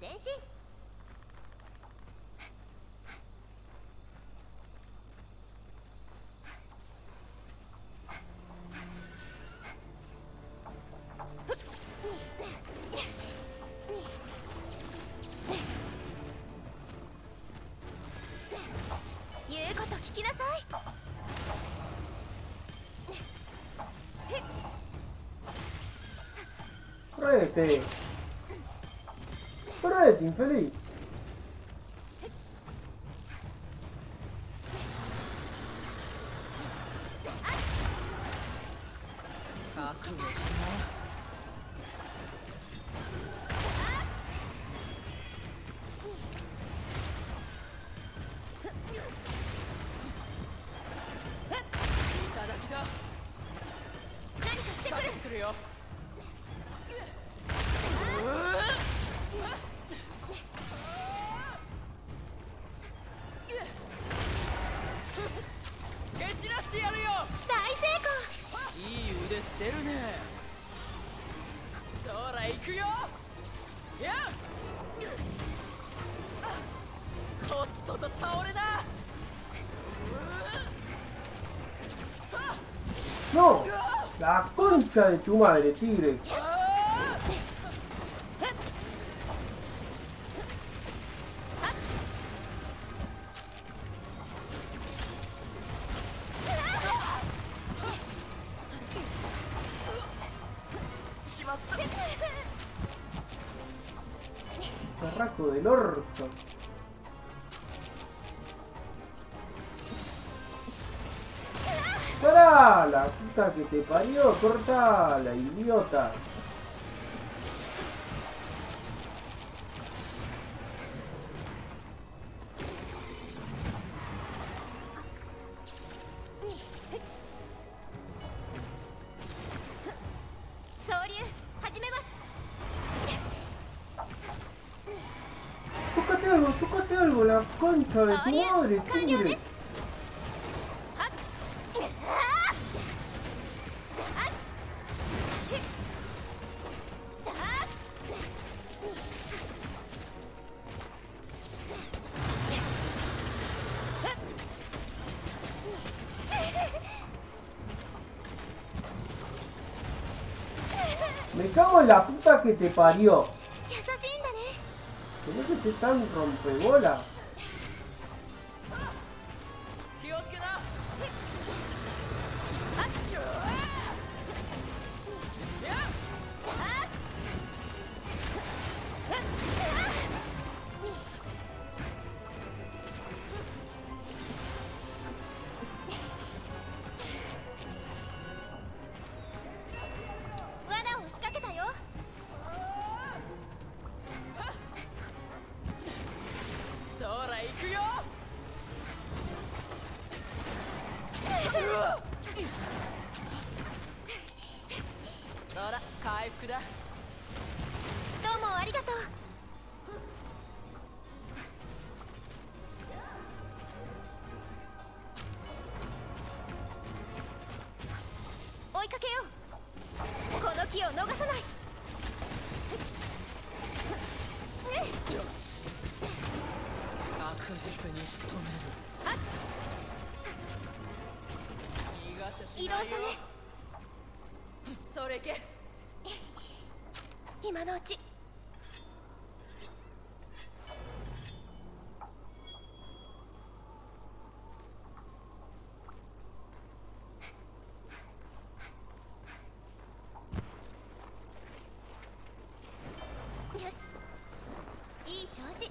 前進。言うこと聞きなさい。Prete.Infeliz. No, la concha de tu madre, tigre. Carraco del orto.La puta que te parió, corta la idiota. Tócate algo, la concha de tu madre, tigre.La puta que te parió. ¿Por qué te tan rompebola? ほら回復だ。どうもありがとう。追いかけよう。この木を逃さない。よし、確実に仕留める。移動したね。それけ。今のうち。よし、いい調子。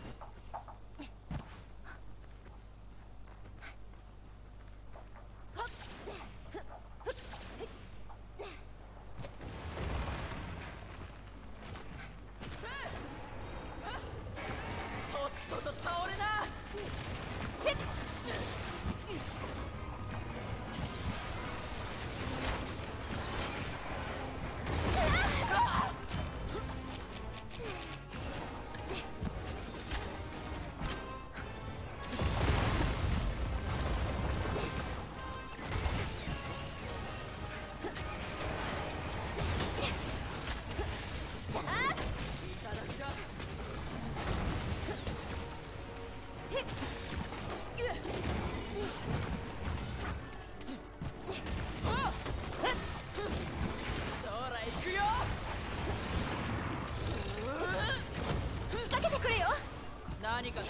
何か剣だ。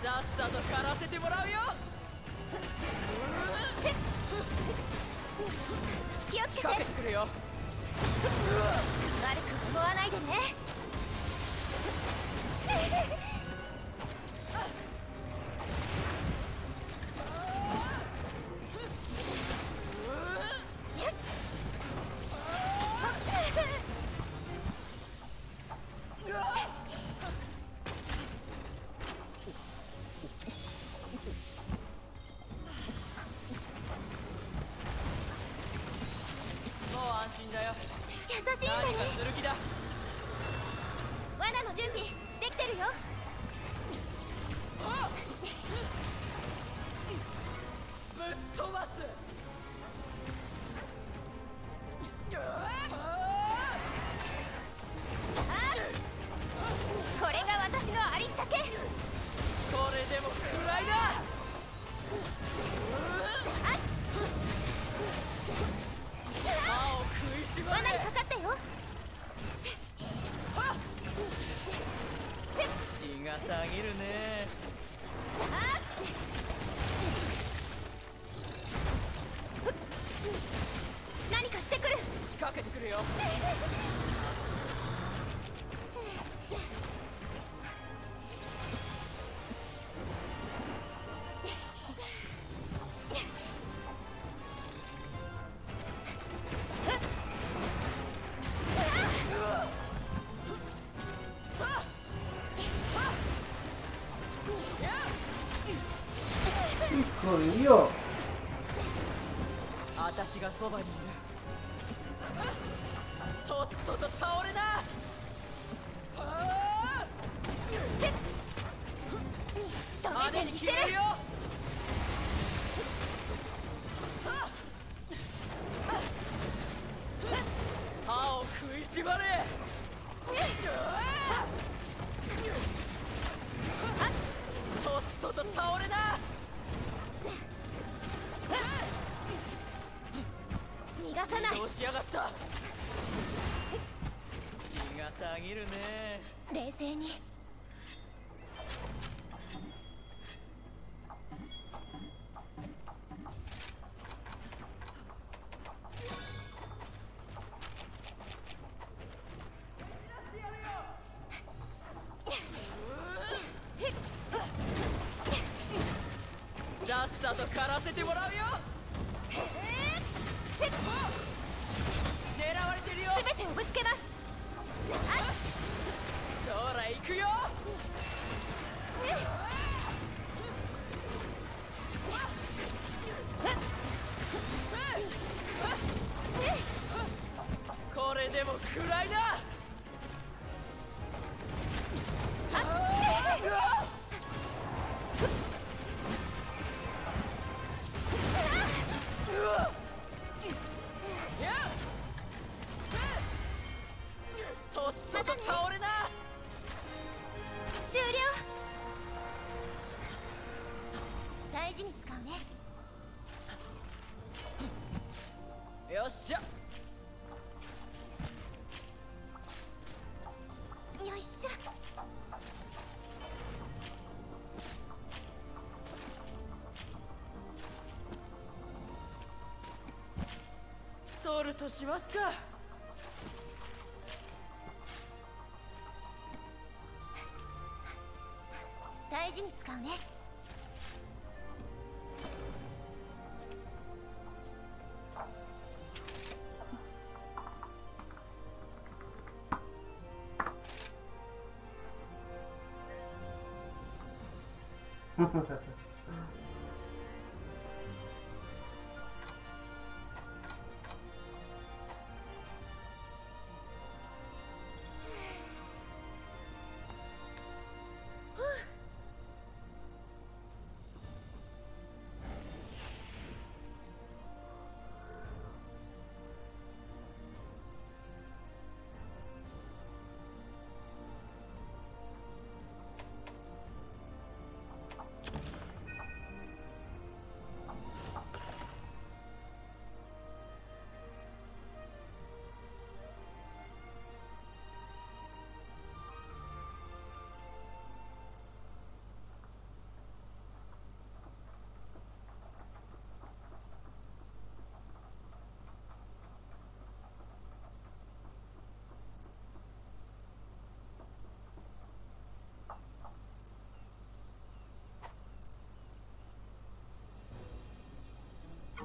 さっさと狩らせてもらうよ。気をつけて。かけてくれよ。悪く思わないでね。私がそばにいる。とっとと倒れな。派手に消えるよ。歯を食いしばれ。とっとと倒れな。どうしやがった。血がたぎるね。冷静に。さっさと狩らせてもらうよ。狙われてるよ。全てをぶつけます。それでもくらいな。とっとと倒れな。終了。大事に使うね。よっしゃ。よいしょ。取るとしますか。大事に使うね。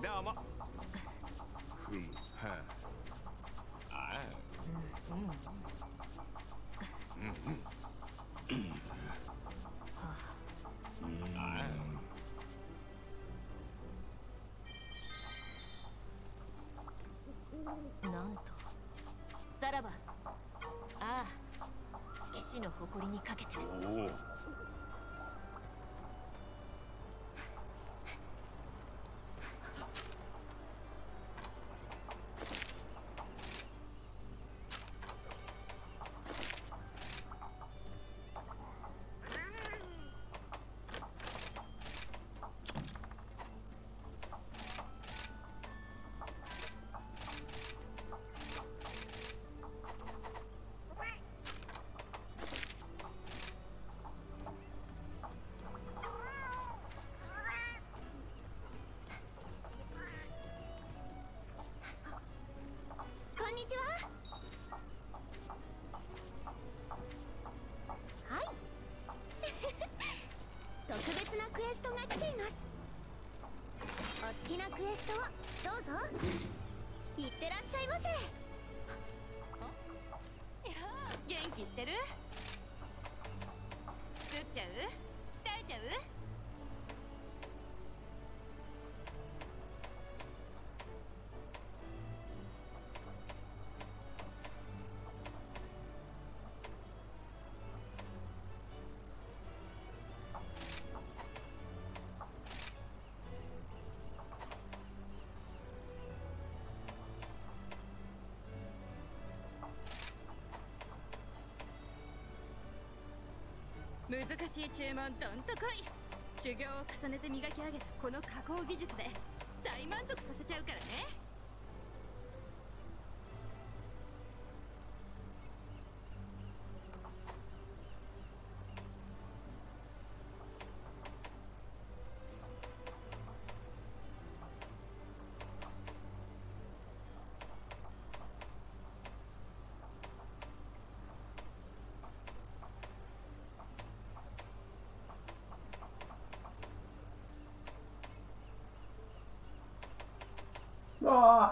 どうも。ふむ、はあ。ああ。うんうん。ああ。なんと。さらば。ああ。騎士の誇りにかけて。おお。難しい注文どんと来い。修行を重ねて磨き上げたこの加工技術で大満足させちゃうからね。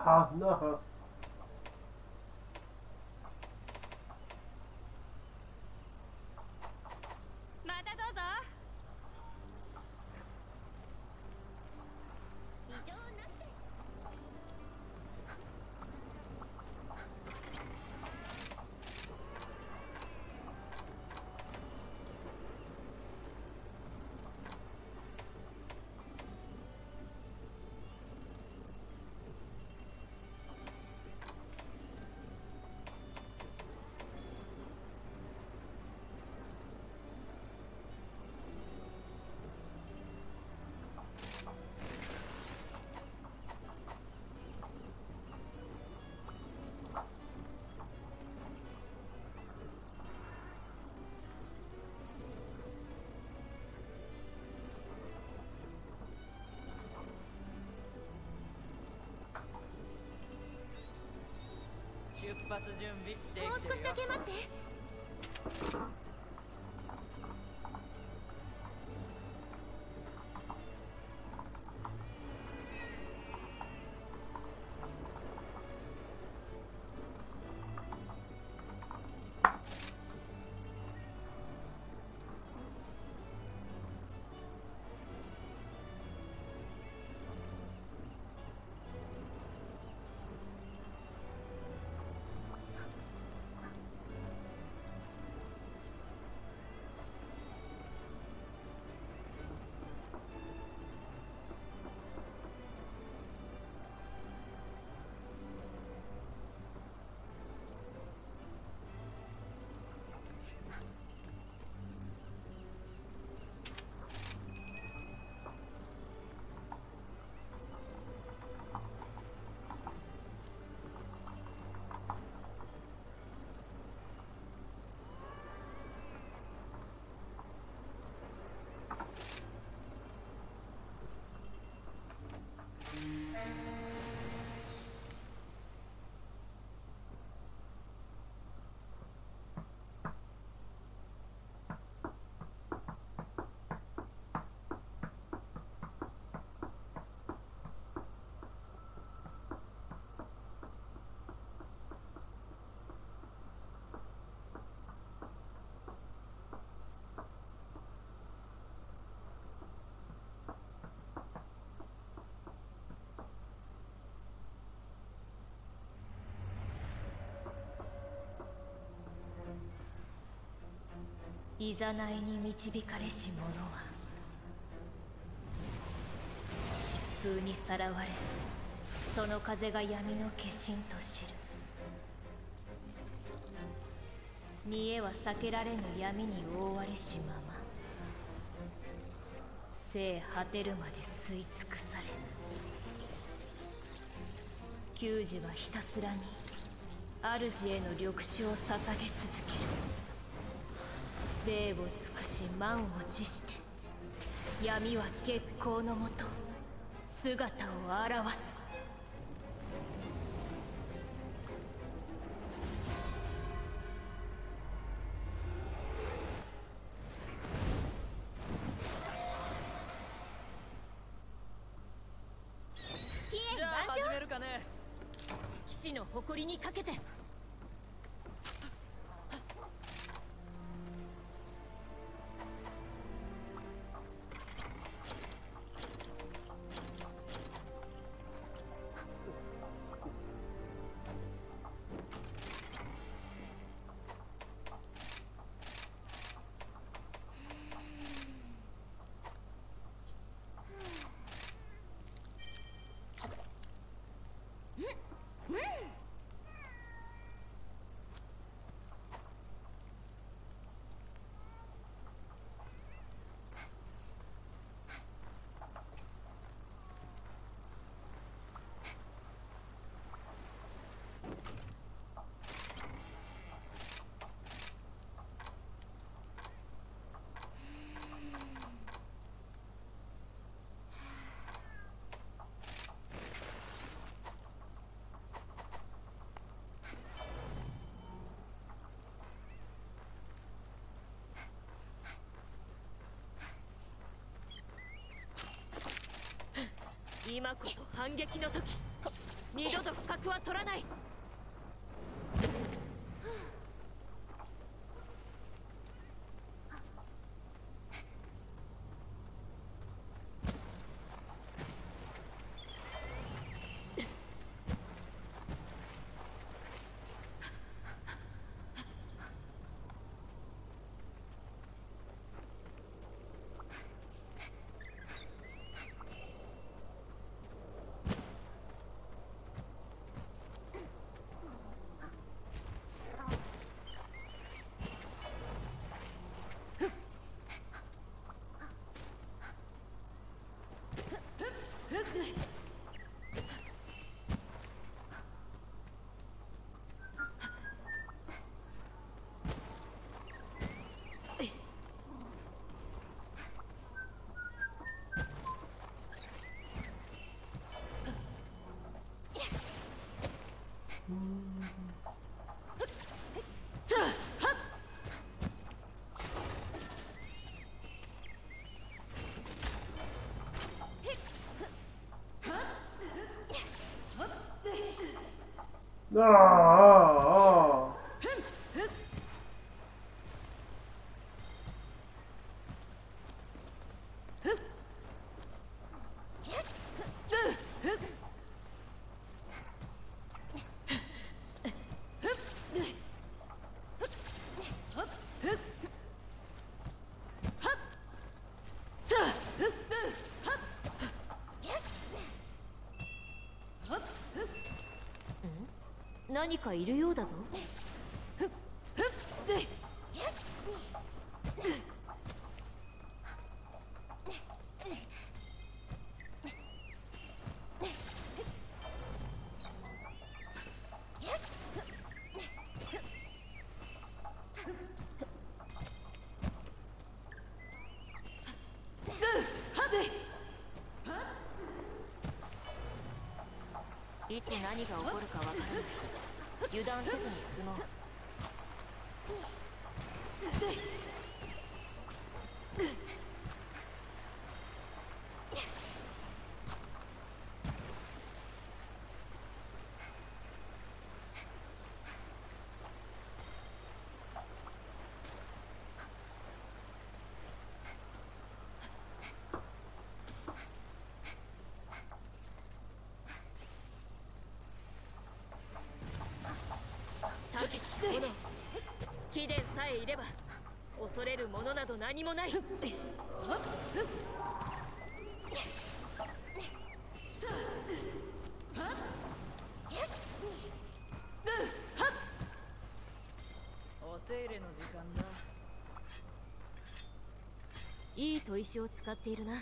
Ah, no. 発準備できてるよ。もう少しだけ待って。いざないに導かれし者は疾風にさらわれ、その風が闇の化身と知る。見えは避けられぬ闇に覆われしまま、生果てるまで吸い尽くされ、給仕はひたすらに主への緑種を捧げ続ける。税を尽くし満を持して、闇は月光のもと姿を現す。起源万丈、始めるかね。騎士の誇りにかけて。今こそ反撃の時、二度と不覚は取らない。Oh, oh, oh.何かいるようだぞ。いつ何が起こるか分からない。油断せずに進もう。貴殿さえいれば恐れるものなど何もない。お手入れの時間だ。いい砥石を使っているな。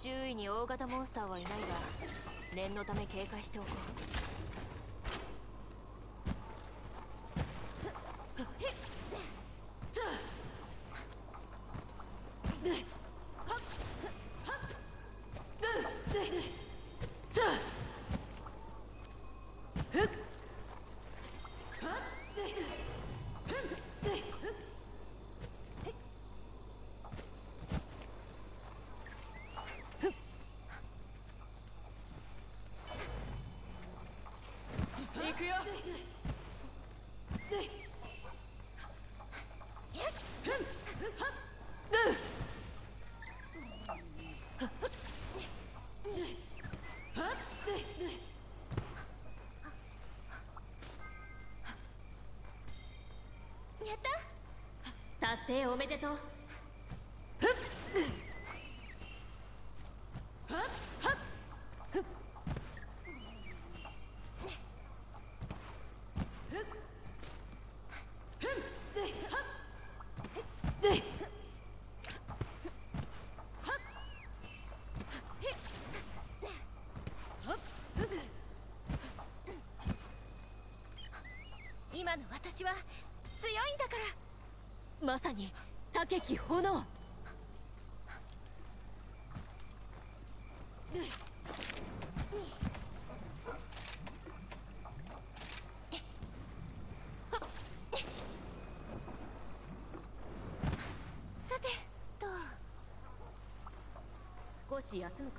周囲に大型モンスターはいないが、念のため警戒しておこう。やった！達成おめでとう。今の私は強いんだから。まさに高き炎。さてと、少し休むか。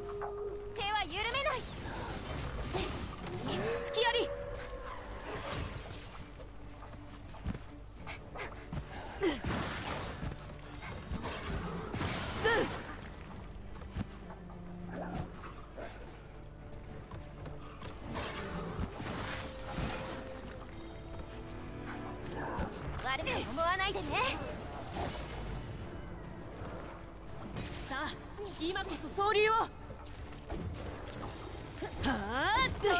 手は緩めない。隙あり。悪く思わないでね。さあ、今こそ総流を。総流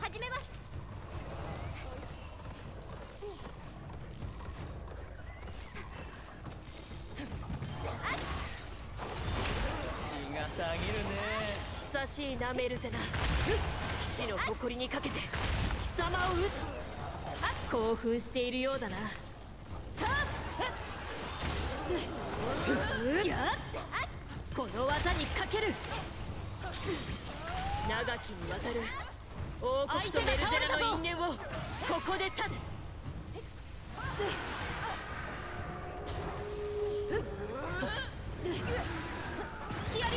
始めます。気がたぎるね。久しいなメルゼナ。騎士の誇りにかけて貴様を撃つ。興奮しているようだな。この技にかける。長きにわたる王国とメルゼナの因縁をここで断つ。隙あり。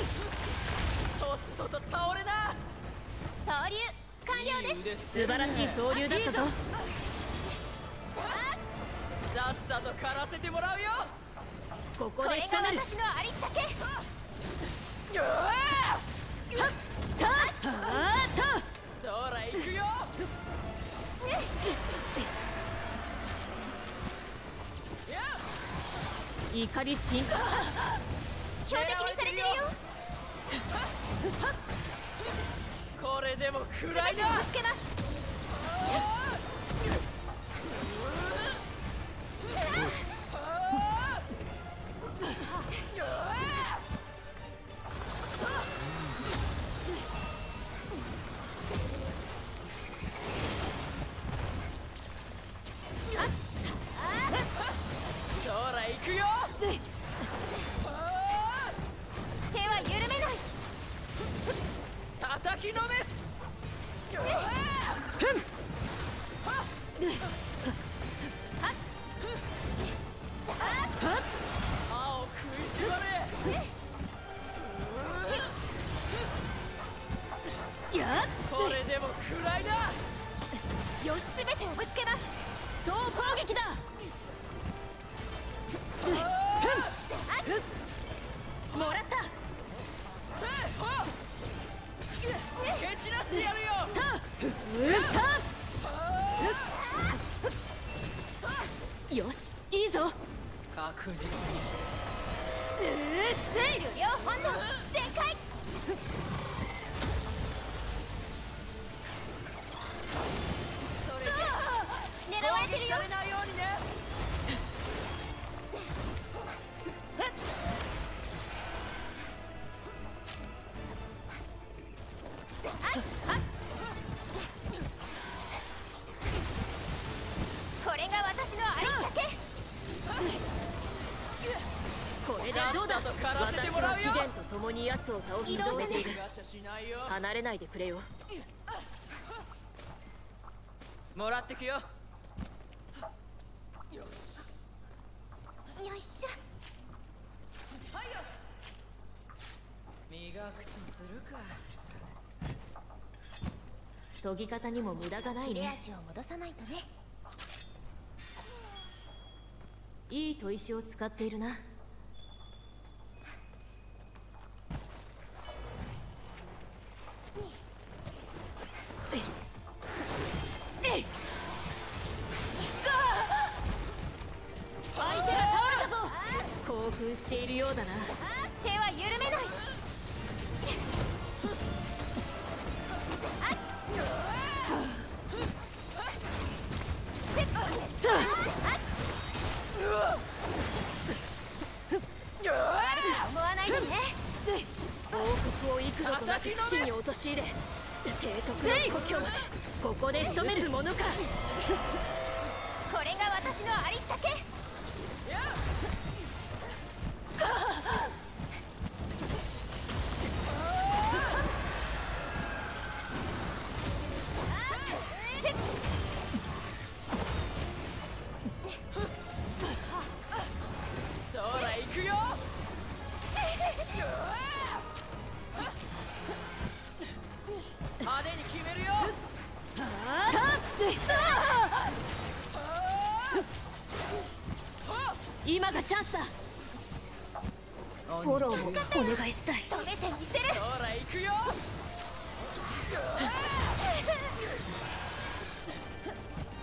とっとと倒れな。総流完了です。素晴らしい総流だったぞ。さっさと狩らせてもらうよ。ここで仕留める。これが私のありったけ。そら行くよ。怒り心標的にされてるよ。これでもくらいだ。すぐにぶつけます。移動してね。離れないでくれよ。もらってくよ。よいしょ。はいよ。磨くとするか。研ぎ方にも無駄がないね。切れ味を戻さないとね。いい砥石を使っているな。フォローをお願いしたい。止めてみせる。ほら行くよ。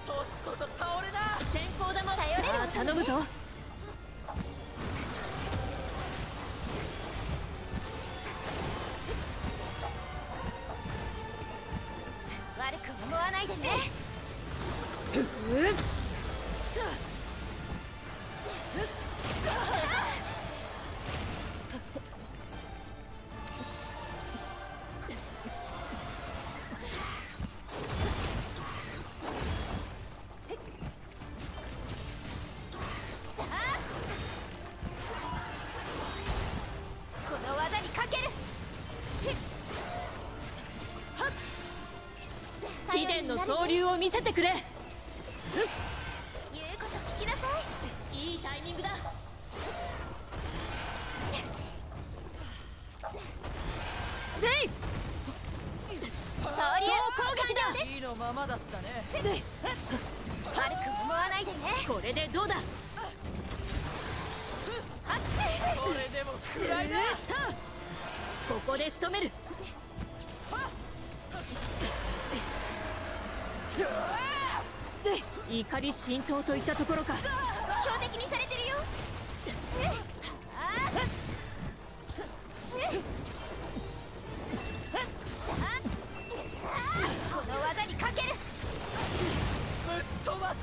とっとと倒れな。先方玉頼れる。ああ頼むぞ。悪く思わないでね。総流を見せてくれ。言うこと聞きなさい。いいタイミングだ。全員総流攻撃だ。いいのままだったね。悪く思わないでね。これでどうだ。これでもくらいだ。ここで仕留める。怒り浸透といったところか。標的にされてるよ。この技にかける。ぶっ飛ばす。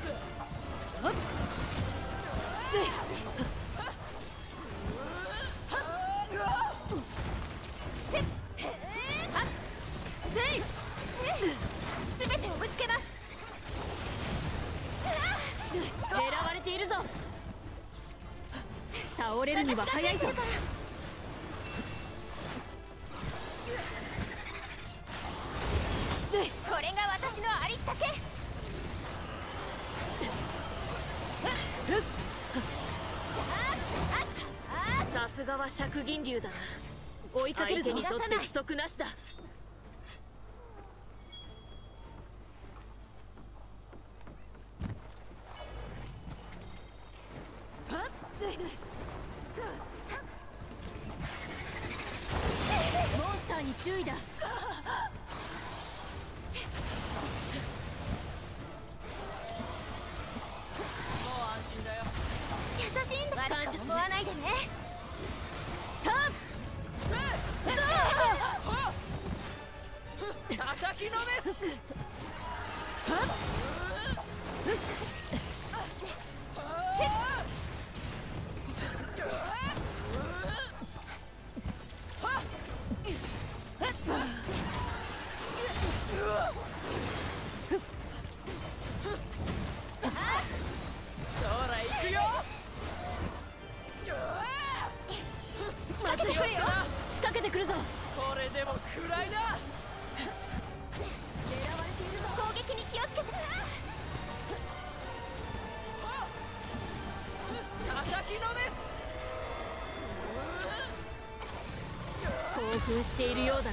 倒れるには早いぞ。これが私のありったけ。さすがは釈銀流だな。追いかける手にとって不足なしだ。注意だ。優しいんだ。悪く思わないでね。叩きのめす。興奮しているようだな。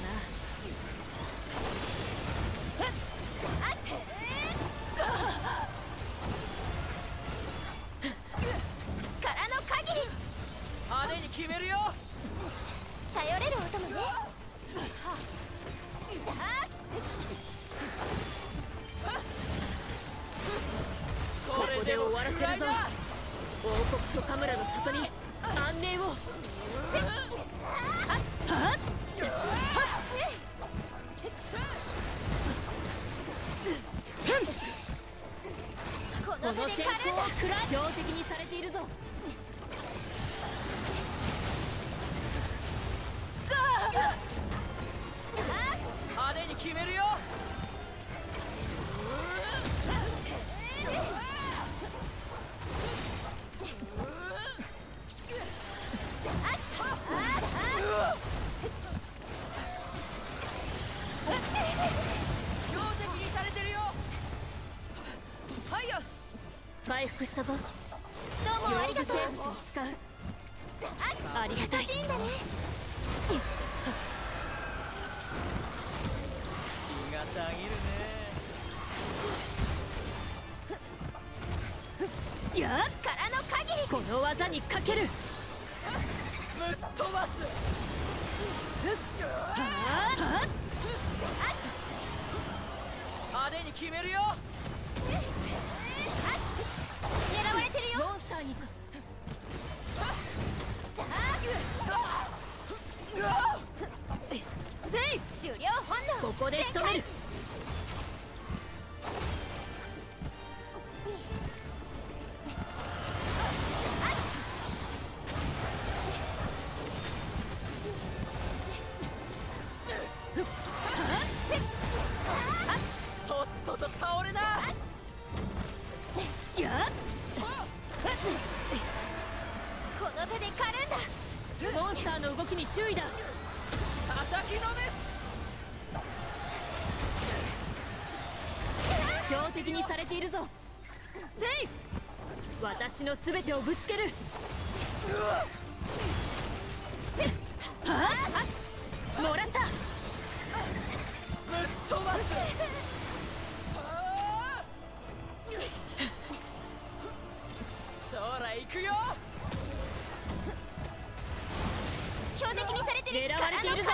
回復したぞ。どうもありがとう。使う。ありがたい。優しいんだね。気がたぎるね。よし、力の限りこの技にかける。ぶっ飛ば派手に決めるよ。狙われてるよ。モンスターに行く。終了。ここで仕留める。とっとと倒れな。やっこの手で狩るんだ。モンスターの動きに注意だ。叩きのめ。標的にされているぞ。ゼイ、私のすべてをぶつける。はあ、もらった。ぶっ飛ばす。そら行くよ。標的にされてる。狙われているぞ。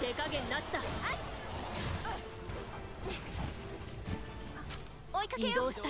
手加減なしだ。移動したか。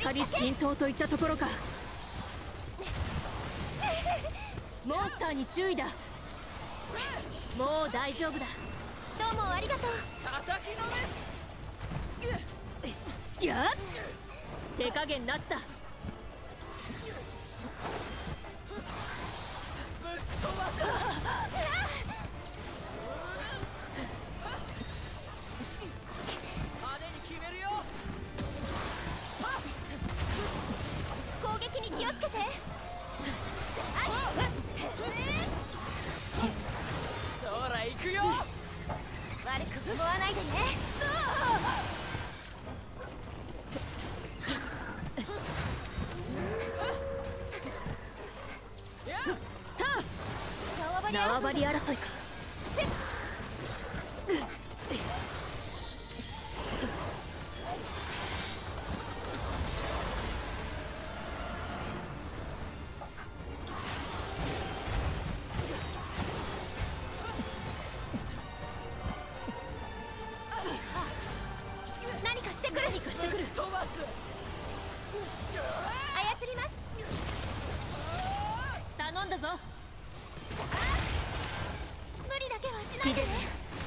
怒り浸透といったところか。モンスターに注意だ。もう大丈夫だ。どうもありがとう。叩きのめ。やっ手加減なしだ。ぶっ飛ばす。気をつけて。そら行くよ。悪く思わないでね。縄張り争いか。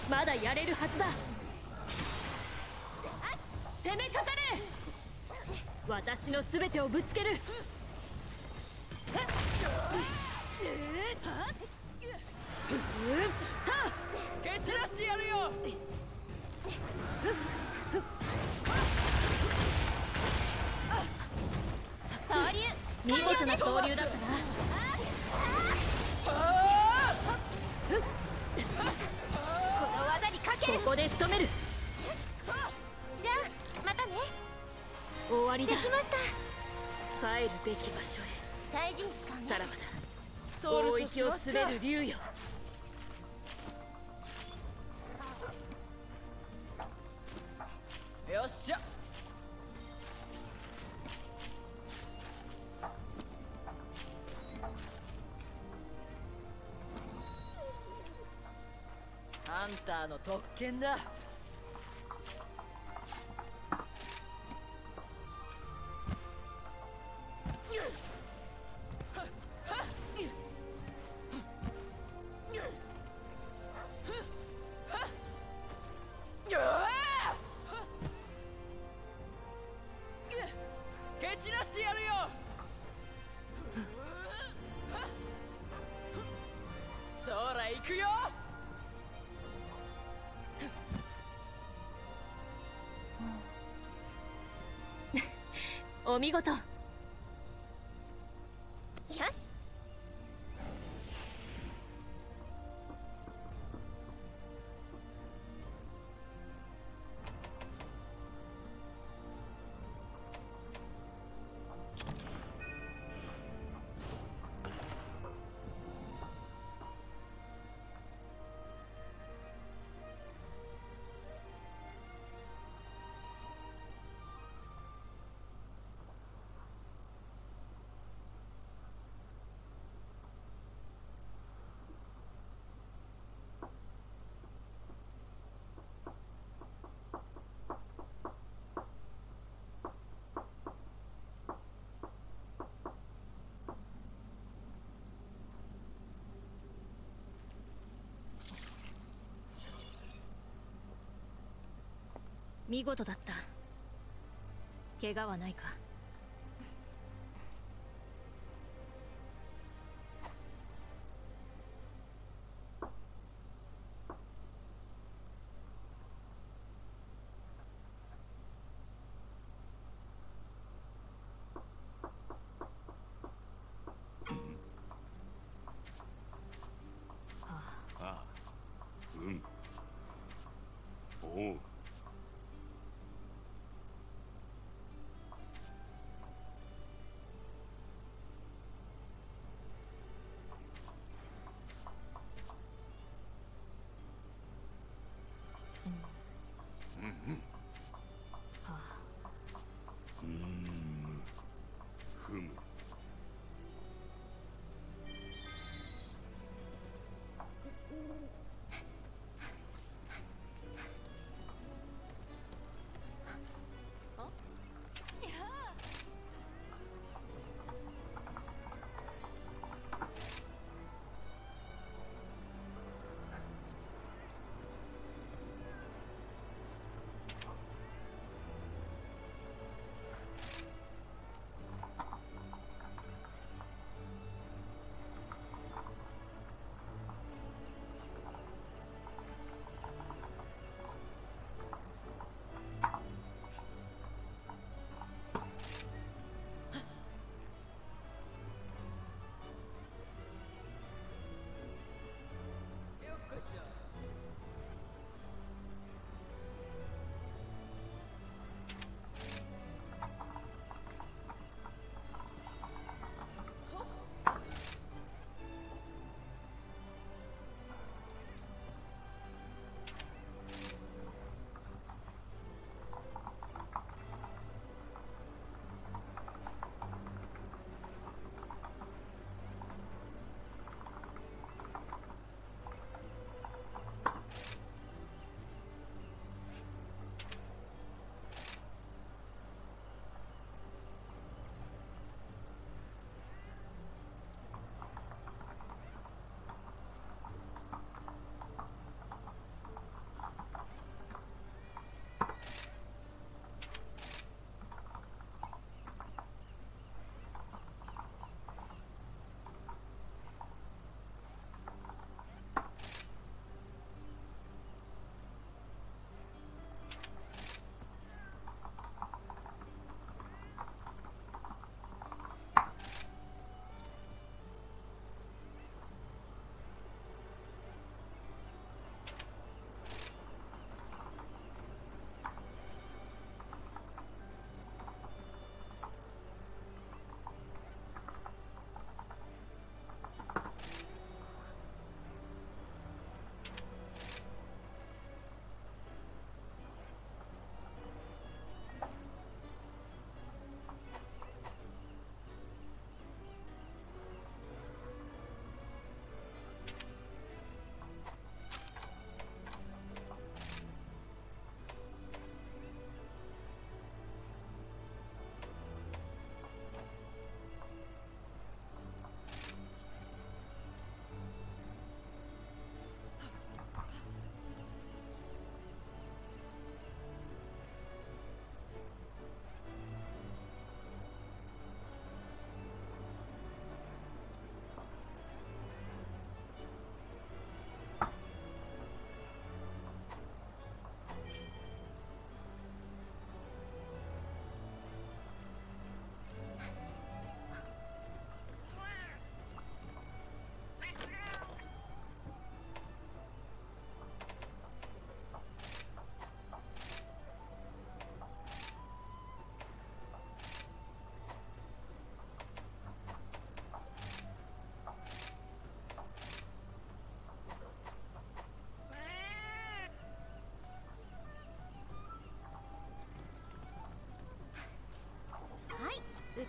まだやれるはずだ。攻めかかれ。私のすべてをぶつける。蹴散らしてやるよ。見事な総流だったな。ここで仕留める。じゃあまたね。終わりだ。できました。帰るべき場所へ。大事に使うね。さらばだ。大息を滑る竜よ。よっしゃ。あんスターの特権だ。お見事。よし。見事だった。怪我はないか？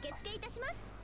受付いたします。